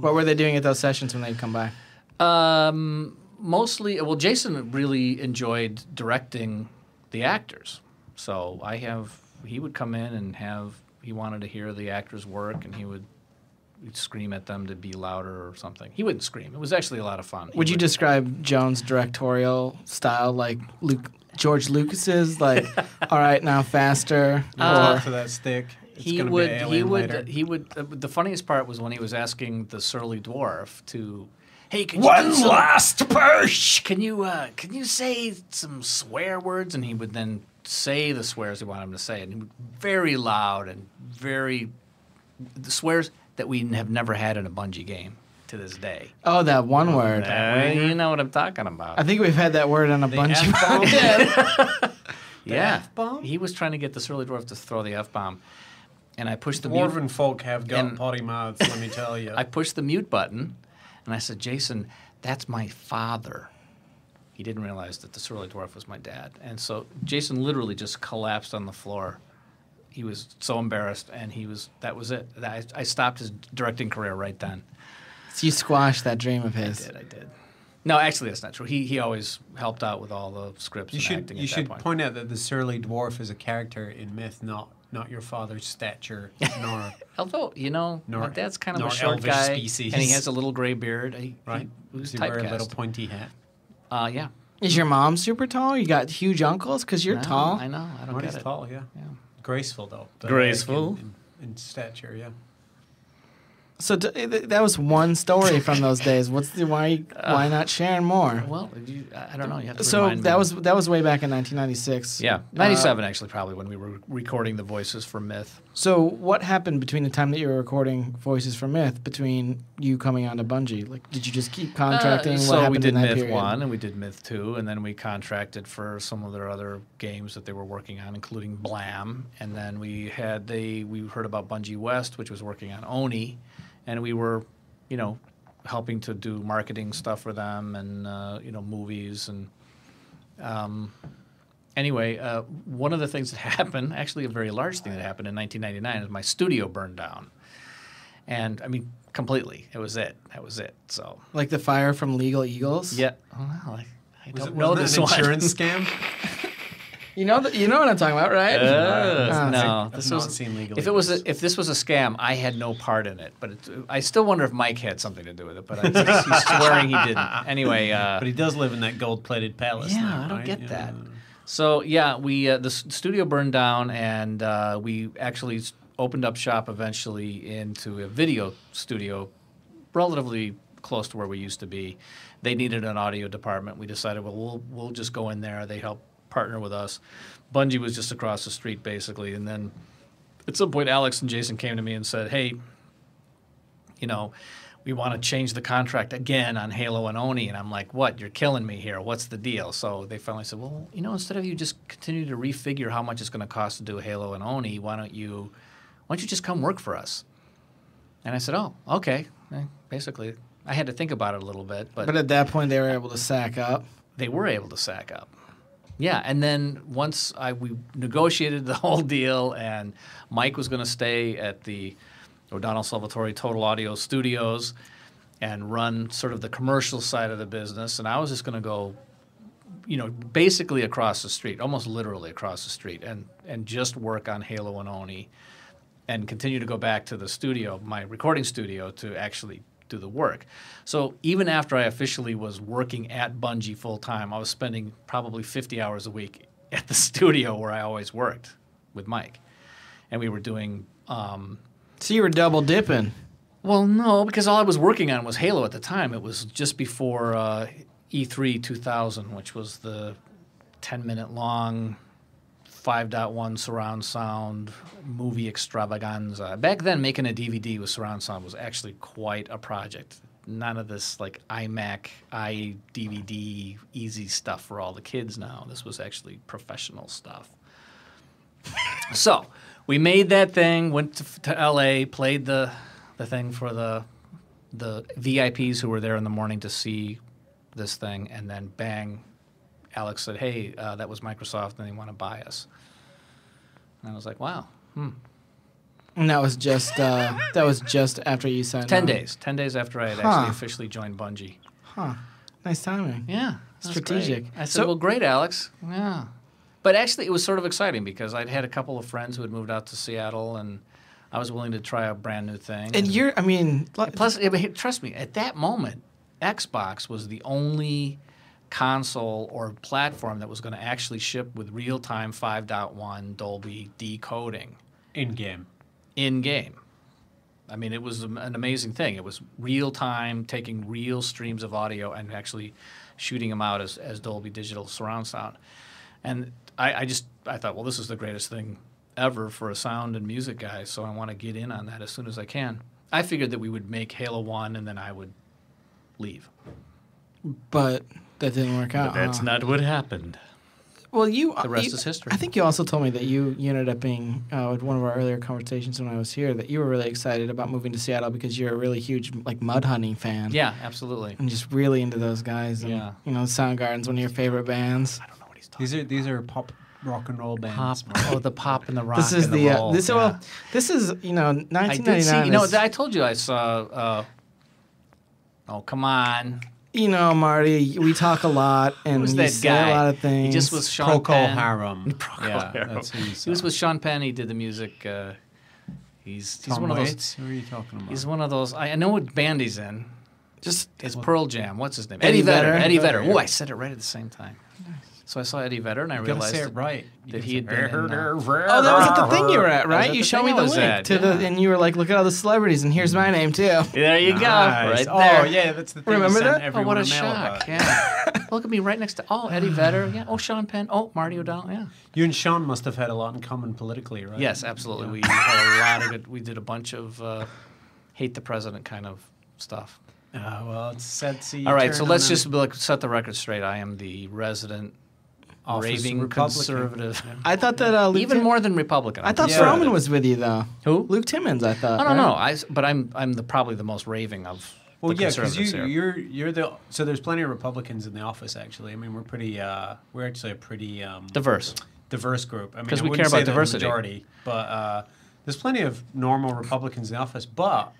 What were they doing at those sessions when they'd come by? Mostly, well, Jason really enjoyed directing the actors. So he would come in and he wanted to hear the actors work, and he'd scream at them to be louder or something. He wouldn't scream. It was actually a lot of fun. Would you describe Jones' directorial style like George Lucas's, like, all right, now faster? Or to that stick. It's gonna be Alien later. The funniest part was when he was asking the surly dwarf to, hey, can you can you say some swear words? And he would then say the swears we want him to say, and very loud and very the swears that we have never had in a Bungie game to this day. Oh, that one word. You know what I'm talking about. I think we've had that word on a Bungie podcast. Yeah, F-bomb? He was trying to get the surly dwarf to throw the F-bomb, and I pushed the dwarven mute. Folk have got potty mouths. Let me tell you. I pushed the mute button, and I said, Jason, that's my father. He didn't realize that the surly dwarf was my dad. And so Jason literally just collapsed on the floor. He was so embarrassed, and that was it. I stopped his directing career right then. So you squashed that dream of his. I did. No, actually, that's not true. He always helped out with all the scripts and acting at that point. You should point out that the surly dwarf is a character in Myth, not your father's stature, nor... Although, my dad's kind of a short guy, and he has a little gray beard. He wears a little pointy hat. Yeah. Is your mom super tall? You got huge uncles because you're tall. I know. I don't get it. Marty's tall, yeah. Graceful, though. Graceful. Like in stature, yeah. So that was one story from those days. Why not sharing more? Well, I don't know. You have to remind me. So that was way back in 1996. Yeah, 97 actually, probably, when we were recording the voices for Myth. So what happened between the time that you were recording voices for Myth between you coming on to Bungie? Like, did you just keep contracting? We did Myth 1 and we did Myth 2, and then we contracted for some of their other games that they were working on, including Blam. And then we heard about Bungie West, which was working on Oni. And we were, helping to do marketing stuff for them and, movies. And anyway, one of the things that happened, actually a very large thing that happened in 1999, is my studio burned down. And, I mean, completely. That was it. So. Like the fire from Legal Eagles? Yeah. Well, I don't know this one. Was it an insurance scam? You know what I'm talking about, right? No, this doesn't seem legal. If this was a scam, I had no part in it. But I still wonder if Mike had something to do with it. But he's swearing he didn't. Anyway, but he does live in that gold-plated palace. Yeah, now, I don't get that. So yeah, we the studio burned down, and we actually opened up shop eventually into a video studio, relatively close to where we used to be. They needed an audio department. We decided, well, we'll just go in there. They helped partner with us. Bungie was just across the street, basically. And then at some point, Alex and Jason came to me and said, hey, you know, we want to change the contract again on Halo and Oni. And I'm like, what? You're killing me here. What's the deal? So they finally said, well, you know, instead of you just continue to refigure how much it's going to cost to do Halo and Oni, why don't you just come work for us? And I said, oh, okay. Basically, I had to think about it a little bit. But at that point, they were able to sack up. They were able to sack up. Yeah, and then once we negotiated the whole deal, and Mike was going to stay at the O'Donnell Salvatore Total Audio Studios and run sort of the commercial side of the business. And I was just going to go, you know, basically across the street, almost literally across the street, and just work on Halo and Oni and continue to go back to the studio, my recording studio, to actually do the work. So even after I officially was working at Bungie full-time, I was spending probably 50 hours a week at the studio where I always worked with Mike. And we were doing... So you were double dipping. Well, no, because all I was working on was Halo at the time. It was just before E3 2000, which was the 10-minute long 5.1 surround sound movie extravaganza. Back then, making a DVD with surround sound was actually quite a project. None of this like iMac, iDVD, easy stuff for all the kids now. This was actually professional stuff. So... we made that thing, went to L.A., played the thing for the VIPs who were there in the morning to see this thing, and then bang, Alex said, hey, that was Microsoft, and they want to buy us. And I was like, wow. And that was just after you signed 10 on. 10 days after I had actually officially joined Bungie. Nice timing. Yeah. Strategic. Great. I said, well, great, Alex. Yeah. But actually, it was sort of exciting because I'd had a couple of friends who had moved out to Seattle, and I was willing to try a brand new thing. And you're—I mean, plus, trust me, at that moment, Xbox was the only console or platform that was going to actually ship with real-time 5.1 Dolby decoding in-game. In-game. I mean, it was an amazing thing. It was real-time, taking real streams of audio and actually shooting them out as Dolby Digital surround sound. And I thought, well, this is the greatest thing ever for a sound and music guy, so I want to get in on that as soon as I can. I figured that we would make Halo 1 and then I would leave. But that didn't work out. But that's not what happened. Well, the rest is history. I think you also told me that you ended up being, with one of our earlier conversations when I was here, that you were really excited about moving to Seattle because you're a really huge like Mudhoney fan. Yeah, absolutely. And just really into those guys. And, yeah. You know, Soundgarden's one of your favorite bands. I don't know. These are pop rock and roll bands. The pop and the rock. This is the roll. This is, you know, 1999. I told you I saw. Oh come on. You know, Marty, we talk a lot and we say a lot of things. He just was Sean Penn. Procol Harum. That's who he was with Sean Penn. He did the music. He's one of those. Who are you talking about? He's one of those. I know what band he's in. Pearl Jam. What's his name? Eddie Vedder. Oh, I said it right at the same time. So I saw Eddie Vedder, and I realized that he had been in, oh, that was at the thing you were at, right? You showed me the link and you were like, look at all the celebrities, and here's my name, too. There you go. Right there. Oh, yeah, that's the thing. Remember that? Oh, what a shock. Yeah. Look at me right next to, Eddie Vedder. Yeah. Oh, Sean Penn. Oh, Marty O'Donnell. Yeah. You and Sean must have had a lot in common politically, right? Yes, absolutely. Yeah. We had a lot of good, we did a bunch of hate the president kind of stuff. Well, it's sad to see. All right, so let's just set the record straight. I am the resident... raving conservative. I thought that even more than Republican. I thought Strowman was with you though. Who? Luke Timmons. I thought. I don't know. But I'm probably the most raving of. Well, the conservatives because you're the so there's plenty of Republicans in the office actually. I mean we're actually a pretty diverse group. I mean because we care about diversity. The majority, but there's plenty of normal Republicans in the office, but.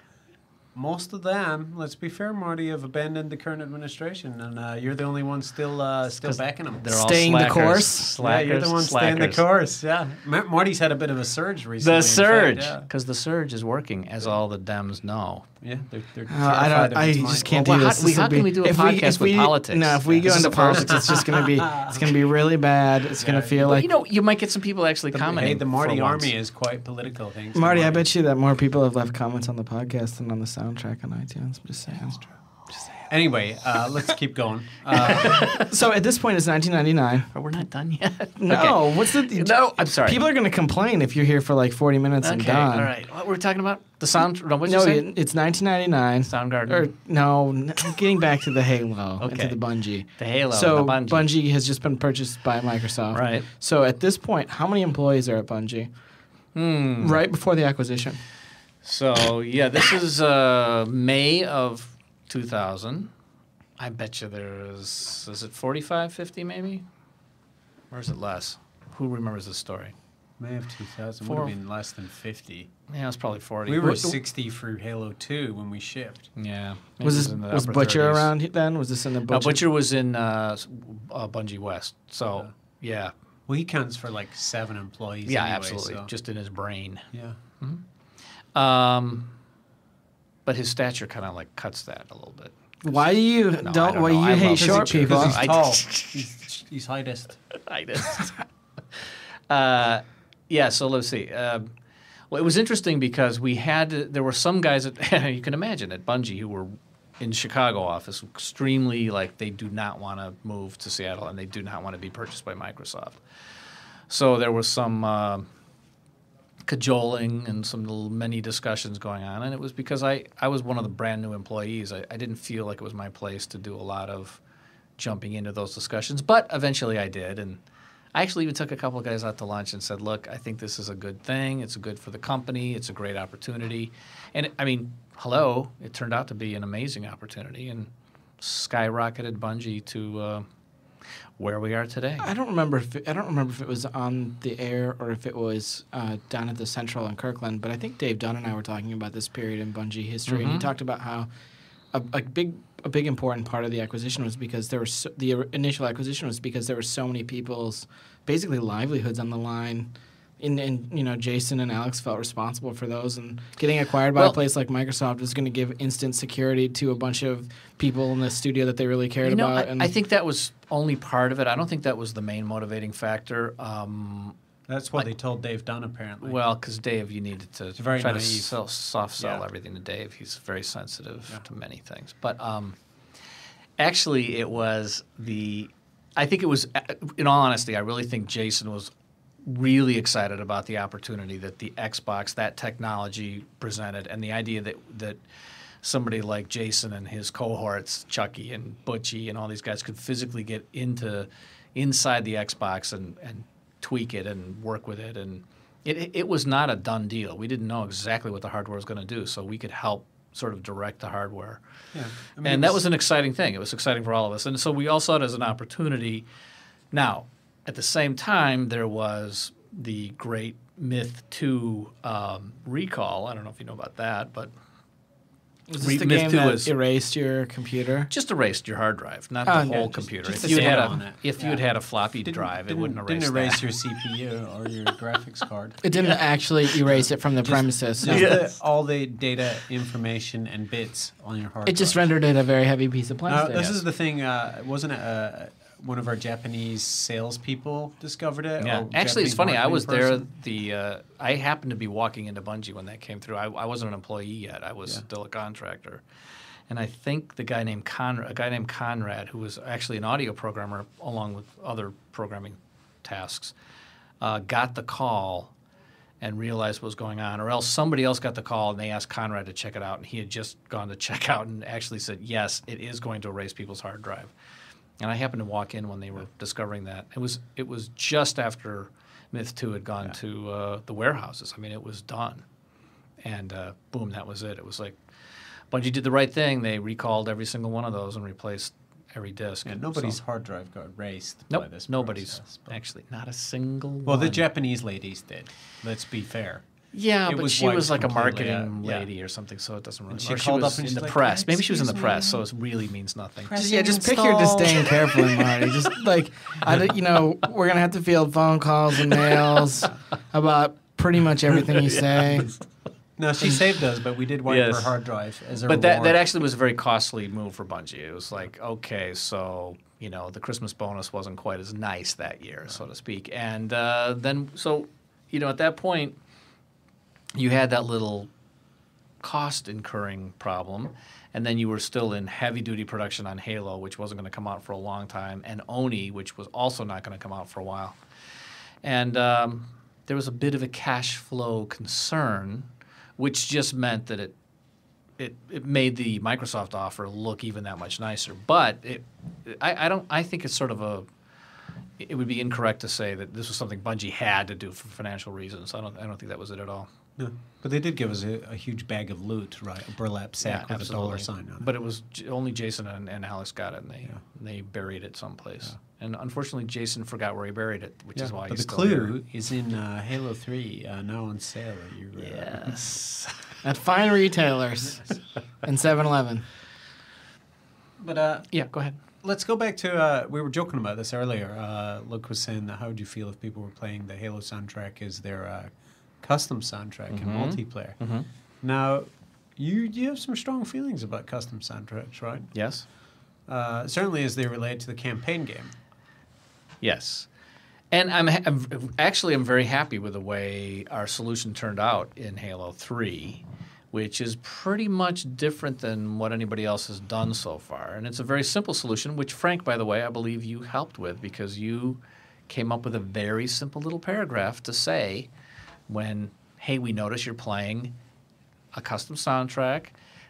most of them, let's be fair, Marty, have abandoned the current administration, and you're the only one still still backing them. They're staying all slackers, the course. Slackers, yeah, you're the one staying the course. Yeah, Marty's had a bit of a surge recently. The surge, because the surge is working, as all the Dems know. Yeah, they're terrified of its mind. Just can't do this. How can we do a podcast with politics? No, if we go into politics, it's just going to be really bad. It's going to feel like, you know, you might get some people actually commenting. Hey, the Marty Army is quite political. Things. Marty, I bet you that more people have left comments on the podcast than on the soundtrack on iTunes. I'm just saying. That's true. Just saying. Anyway, let's keep going. So at this point, it's 1999. Oh, we're not done yet. No, okay. No, I'm sorry. People are going to complain if you're here for like 40 minutes and done. Okay, all right. What were we talking about? The sound? No, what'd you say? It's 1999. Soundgarden. Or, no, getting back to the Halo and to the Bungie. The Halo. So the Bungie. Bungie has just been purchased by Microsoft. Right. So at this point, how many employees are at Bungie? Mm. Right before the acquisition. So yeah, this is May of 2000. I bet you there is it 45, 50 maybe? Or is it less? Who remembers the story? May of 2000 would have been less than 50. Yeah, it's probably 40. We were 60 for Halo 2 when we shipped. Yeah. Was Butcher 30s. Around then? Was this in the Butcher? No, Butcher was in Bungie West. So yeah. Well, he counts for like 7 employees. Yeah, anyway, absolutely. So. Just in his brain. Yeah. Mm-hmm. But his stature kind of like cuts that a little bit. Why do you why you hate short people? Because he's tall. He's heightest. Yeah. So let's see. Well, it was interesting because we had there were some guys that you can imagine at Bungie who were in Chicago office, extremely like they do not want to move to Seattle and they do not want to be purchased by Microsoft. So there was some cajoling and some little many discussions going on, and it was because I was one of the brand new employees. I didn't feel like it was my place to do a lot of jumping into those discussions, but eventually I did, and I actually even took a couple of guys out to lunch and said, look, I think this is a good thing. It's good for the company. It's a great opportunity. And I mean, hello, it turned out to be an amazing opportunity and skyrocketed Bungie to where we are today. I don't remember if it was on the air or if it was down at the Central in Kirkland, but I think Dave Dunn and I were talking about this period in Bungie history, and he talked about how a big important part of the acquisition was because there were the initial acquisition was because there were so many people's basically livelihoods on the line, and you know Jason and Alex felt responsible for those, and getting acquired by a place like Microsoft was going to give instant security to a bunch of people in the studio that they really cared about. I think that was only part of it. I don't think that was the main motivating factor. That's what they told Dave Dunn, apparently. Well, because Dave, you needed to try to soft sell everything to Dave. He's very sensitive to many things. But actually, it was the – I think it was – in all honesty, I really think Jason was really excited about the opportunity that the Xbox, that technology presented, and the idea that somebody like Jason and his cohorts, Chucky and Butchie and all these guys, could physically get inside the Xbox and tweak it and work with it, and it was not a done deal. We didn't know exactly what the hardware was going to do, so we could help sort of direct the hardware. Yeah. I mean, and that was an exciting thing. It was exciting for all of us, and so we all saw it as an opportunity. Now, at the same time, there was the great Myth 2 recall. I don't know if you know about that, but was this the game that erased your computer? Just erased your hard drive, not the whole computer. If you had had a floppy drive, it wouldn't erase that. Didn't erase your CPU or your graphics card. It didn't actually erase it from the premises. No. Just all the data, information, and bits on your hard drive. It just rendered it a very heavy piece of plastic. This is the thing. Wasn't it one of our Japanese salespeople discovered it? Yeah. Actually, it's funny. I was there. I happened to be walking into Bungie when that came through. I wasn't an employee yet. I was still a contractor. And I think the guy named Conrad, who was actually an audio programmer along with other programming tasks, got the call and realized what was going on, or else somebody else got the call and they asked Conrad to check it out, and he had just gone to check out and actually said, yes, it is going to erase people's hard drive. And I happened to walk in when they were discovering that. It was just after Myth 2 had gone to the warehouses. I mean, it was done. And boom, that was it. It was like Bungie did the right thing. They recalled every single one of those and replaced every disc. Yeah, nobody's hard drive got erased by this process. Nobody's. Actually, not a single one. Well, the Japanese ladies did. Let's be fair. Yeah, but she was like a marketing lady or something, so it doesn't really matter. She called up in the press. Maybe she was in the press, so it really means nothing. Yeah, just pick your disdain carefully, Marty. Just like, you know, we're going to have to field phone calls and mails about pretty much everything you say. No, she saved us, but we did wipe her hard drive as a reward. But that actually was a very costly move for Bungie. It was like, okay, so... You know, the Christmas bonus wasn't quite as nice that year, so to speak. And then, so, you know, at that point, you had that little cost-incurring problem, and then you were still in heavy-duty production on Halo, which wasn't going to come out for a long time, and Oni, which was also not going to come out for a while. And there was a bit of a cash flow concern, which just meant that it made the Microsoft offer look even that much nicer, but I think it's sort of a. It would be incorrect to say that this was something Bungie had to do for financial reasons. I don't think that was it at all. No, but they did give us a huge bag of loot, right? A burlap sack with a dollar sign on it. But it was only Jason and Alex got it, and they buried it someplace. Yeah. And unfortunately, Jason forgot where he buried it, which is why he's still here. But the clue is in Halo 3, now on sale. Yes. At fine retailers and 7-Eleven. But yeah, go ahead. Let's go back to we were joking about this earlier. Luke was saying that how would you feel if people were playing the Halo soundtrack as their custom soundtrack in multiplayer? Mm-hmm. Now, you have some strong feelings about custom soundtracks, right? Yes. Certainly as they relate to the campaign game. Yes. And I'm very happy with the way our solution turned out in Halo 3, which is pretty much different than what anybody else has done so far. And it's a very simple solution, which, Frank, by the way, I believe you helped with because you came up with a very simple little paragraph to say when, hey, we notice you're playing a custom soundtrack.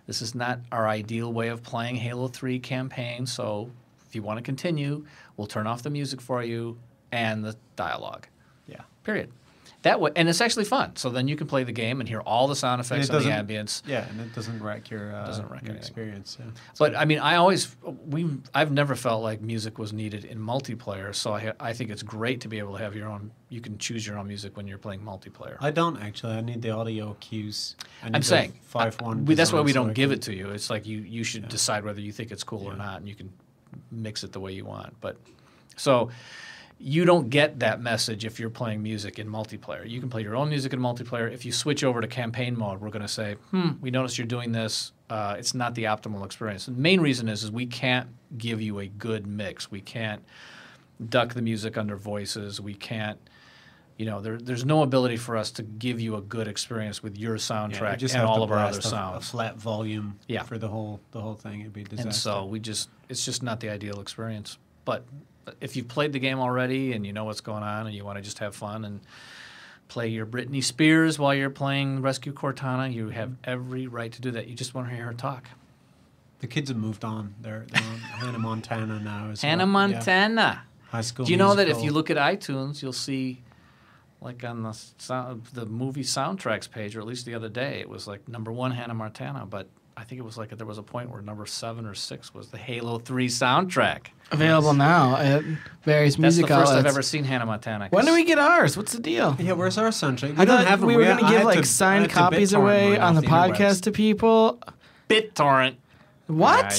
This is not our ideal way of playing Halo 3 campaign, so if you want to continue, we'll turn off the music for you. And the dialogue, period. That way, and it's actually fun. So then you can play the game and hear all the sound effects and the ambience. Yeah, and it doesn't wreck your experience. Yeah. But I mean, I've never felt like music was needed in multiplayer. So I think it's great to be able to have your own. You can choose your own music when you're playing multiplayer. I don't actually. I need the audio cues. I'm saying 5-1. That's why we don't give it to you. It's like you should decide whether you think it's cool or not, and you can mix it the way you want. But so. You don't get that message if you're playing music in multiplayer. You can play your own music in multiplayer. If you switch over to campaign mode, we're going to say, we noticed you're doing this. It's not the optimal experience. The main reason is we can't give you a good mix. We can't duck the music under voices. We can't, you know, there's no ability for us to give you a good experience with your soundtrack and all of our other sounds. A flat volume for the whole thing. It'd be a disaster. And so it's just not the ideal experience. But if you've played the game already and you know what's going on and you want to just have fun and play your Britney Spears while you're playing Rescue Cortana, you have every right to do that. You just want to hear her talk. The kids have moved on. They're on Hannah Montana now. Hannah Montana. Yeah. High School Musical. Do you know that if you look at iTunes, you'll see, like on the movie soundtracks page, or at least the other day, it was like #1 Hannah Montana, but I think it was like there was a point where #7 or 6 was the Halo 3 soundtrack. Available now at various music outlets. That's the first I've ever seen Hannah Montana. When do we get ours? What's the deal? Yeah, where's our soundtrack? I don't have. We were going to give like signed copies away on the podcast to people. BitTorrent. What?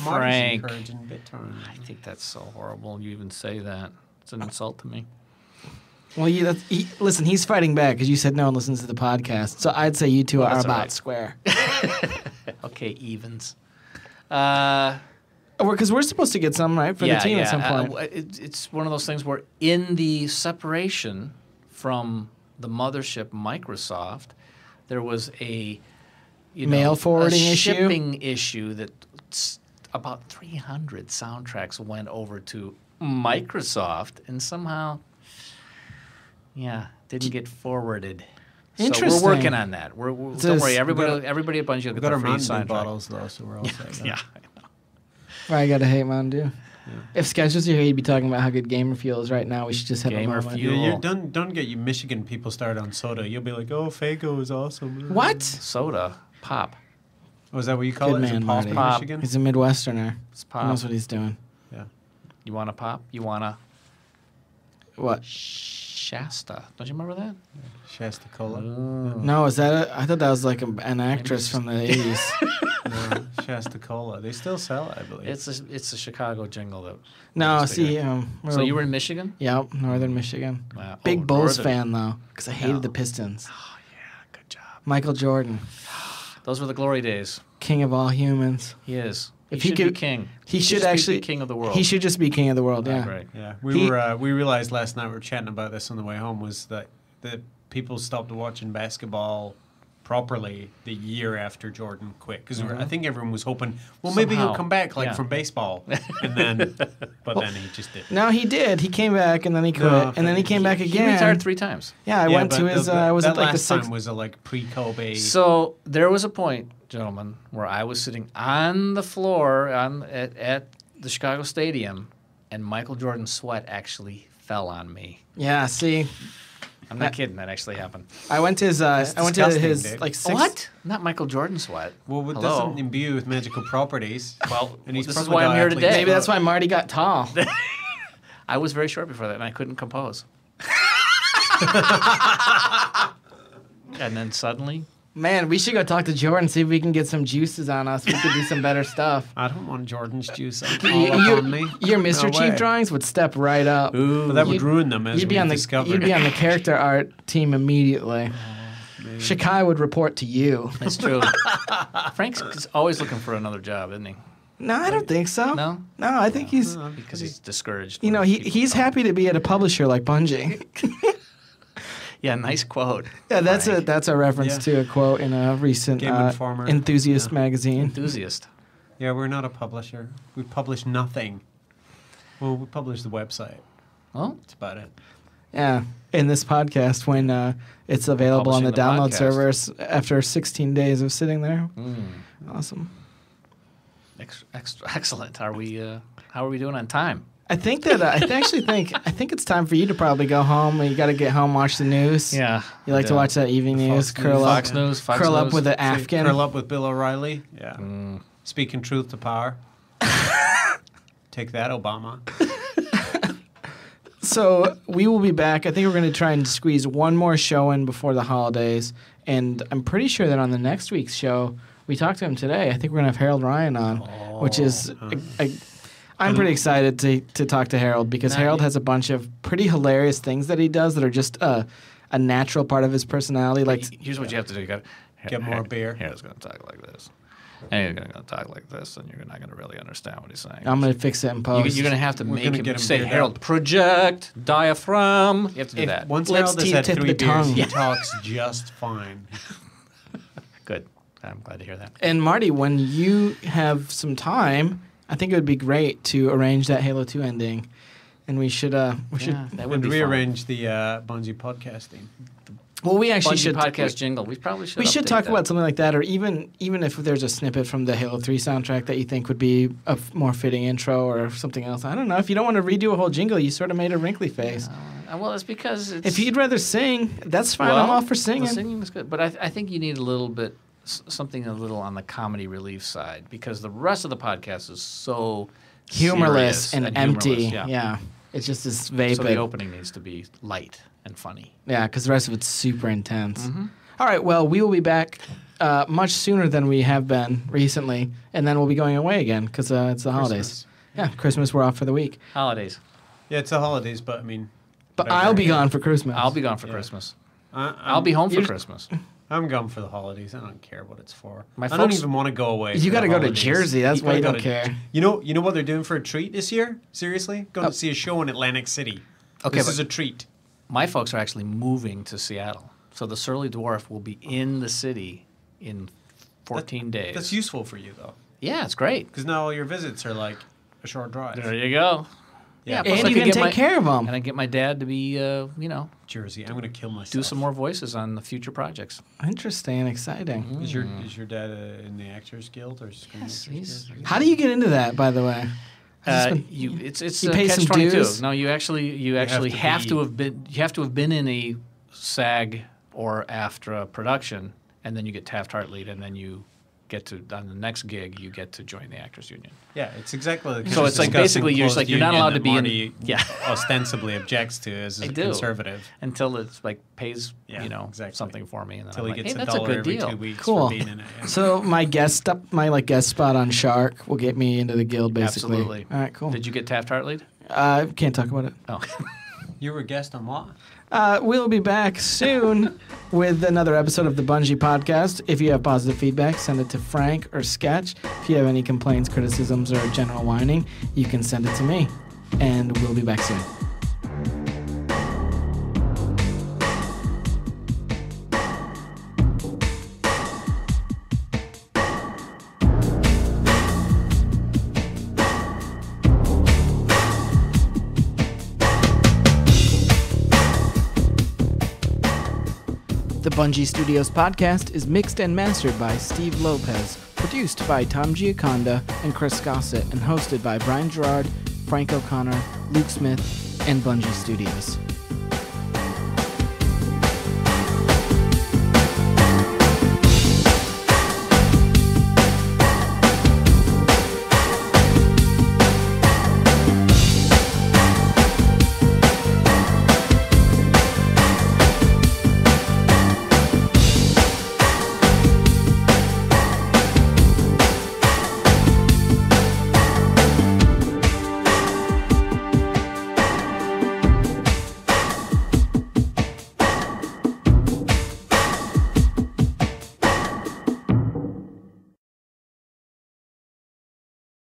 Frank. BitTorrent. I think that's so horrible. You even say that. It's an insult to me. Well, listen, he's fighting back because you said no one listens to the podcast. So I'd say you two are about square. Okay, evens. Because we're supposed to get some, right, for the team at some point. It's one of those things where in the separation from the mothership Microsoft, there was a mail forwarding issue? Shipping issue that about 300 soundtracks went over to Microsoft and somehow... Yeah, didn't get forwarded. Interesting. So we're working on that. Don't worry, everybody at Bungie will get their free soundtrack bottles, though, so we're all set. Yeah, I know. I gotta hate Mountain Dew. Yeah. If Skechers was here, he'd be talking about how good Gamer Fuel is right now. We should just have Gamer Fuel. Don't get you Michigan people started on soda. You'll be like, oh, Faygo is awesome. What? Soda. Pop. Oh, is that what you call it? Is it pop in Michigan? He's a Midwesterner. It's pop. He knows what he's doing. Yeah. You want a pop? You want a... What? Shasta. Don't you remember that? Shasta Cola. Oh. No, is that a, I thought that was like an actress from the 80s. No, Shasta Cola. They still sell it, I believe. It's a Chicago jingle, though. No, see... so you were in Michigan? Yeah, northern Michigan. Wow. Big Bulls fan, though, because I hated the Pistons. Oh, yeah, good job. Michael Jordan. Those were the glory days. King of all humans. He is. If he could be king. He should actually be king of the world. He should just be king of the world. Yeah, right. Yeah, we realized last night we were chatting about this on the way home was that people stopped watching basketball properly the year after Jordan quit because I think everyone was hoping maybe he'll come back from baseball and then then he just didn't. No, he did. He came back and then he quit and then he came back again. He retired 3 times. Yeah, I went to his. I was at like the sixth time was pre-Kobe. So there was a point, gentlemen, where I was sitting on the floor at the Chicago Stadium, and Michael Jordan's sweat actually fell on me. Yeah, see, I'm not kidding. That actually happened. I went to his. I went to his sixth. What? Not Michael Jordan sweat. Well, it doesn't imbue with magical properties. Well, and this is why I'm here today. Maybe that's why Marty got tall. I was very short before that, and I couldn't compose. And then suddenly. Man, we should go talk to Jordan, see if we can get some juices on us. We could do some better stuff. I don't want Jordan's juice on me. Your Mr. Chief drawings would step right up. Ooh, that would ruin them as we discovered. You'd be on the character art team immediately. Shakai would report to you. That's true. Frank's always looking for another job, isn't he? No, I don't think so. No? No, I think he's... Because he's discouraged. You know, he's happy to be at a publisher like Bungie. Yeah, nice quote. Yeah, that's a reference to a quote in a recent Game Informer, Enthusiast magazine. Enthusiast. Yeah, we're not a publisher. We publish nothing. Well, we publish the website. Oh, that's about it. Yeah, in this podcast, when it's available on the download servers after 16 days of sitting there. Mm. Awesome. Excellent. Are we? How are we doing on time? I think that I think it's time for you to probably go home. You got to get home, watch the news. Yeah, you like to watch that evening news. Fox News. Curl up with an afghan. Curl up with Bill O'Reilly. Yeah, speaking truth to power. Take that, Obama. So we will be back. I think we're going to try and squeeze one more show in before the holidays, and I'm pretty sure that on the next week's show we talked to him today. I think we're going to have Harold Ryan on, which is I'm pretty excited to talk to Harold because Harold has a bunch of pretty hilarious things that he does that are just a natural part of his personality. Like, here's what you have to do: you got to get more beer. Harold's going to talk like this, and you're going to talk like this, and you're not going to really understand what he's saying. I'm going to fix it in post. You're going to have to make him say, "Harold, project diaphragm." You have to do that. Once Harold has had 3 beers, he talks just fine. Good. I'm glad to hear that. And Marty, when you have some time. I think it would be great to arrange that Halo 2 ending, and we should rearrange the Bungie podcasting. Well, we actually should podcast jingle. We probably should. We should talk about something like that, or even if there's a snippet from the Halo 3 soundtrack that you think would be a more fitting intro or something else. I don't know. If you don't want to redo a whole jingle, you sort of made a wrinkly face. Well, it's because if you'd rather sing, that's fine. I'm all for singing. Well, singing is good, but I think you need a little bit. Something a little on the comedy relief side because the rest of the podcast is so humorless and empty. Humorless, yeah, it's just this vapid. So the opening needs to be light and funny. Yeah, because the rest of it's super intense. Mm-hmm. All right, well, we will be back much sooner than we have been recently, and then we'll be going away again because it's the holidays. Yeah, Christmas, we're off for the week. Holidays. Yeah, it's the holidays, but I mean... But I'll be gone for Christmas. I'll be gone for Christmas. I'll be home for Christmas. I'm gone for the holidays. I don't care what it's for. I don't even want to go away. You got to go to Jersey. That's why you don't care. You know what they're doing for a treat this year? Seriously? Going to see a show in Atlantic City. Okay, this is a treat. My folks are actually moving to Seattle. So the Surly Dwarf will be in the city in 14 days. That's useful for you, though. Yeah, it's great. Because now all your visits are like a short drive. There you go. Yeah, and you can take care of them. And I get my dad to be, Jersey. I'm going to kill myself. Do some more voices on the future projects. Interesting and exciting. Mm. Is your dad in the Actors Guild or? Yes, how do you get into that? By the way, you pay some dues. No, you have to have been in a SAG or AFTRA production, and then you get Taft-Hartley, and then you get to, on the next gig, you get to join the actors union. Yeah, it's exactly. The so it's like basically you're just like, you're not allowed to be Marty in. Yeah, ostensibly objects to as a conservative until it's like pays something for me, and then until he gets $1 every 2 weeks for being in it. Yeah. So my guest spot on Shark will get me into the guild basically. Absolutely. All right, cool. Did you get Taft-Hartley? I can't talk about it. Oh. You were a guest on what? We'll be back soon with another episode of the Bungie Podcast. If you have positive feedback, send it to Frank or Sketch. If you have any complaints, criticisms, or general whining, you can send it to me. And we'll be back soon. Bungie Studios podcast is mixed and mastered by Steve Lopez, produced by Tom Giaconda and Chris Gossett, and hosted by Brian Gerard, Frank O'Connor, Luke Smith, and Bungie Studios.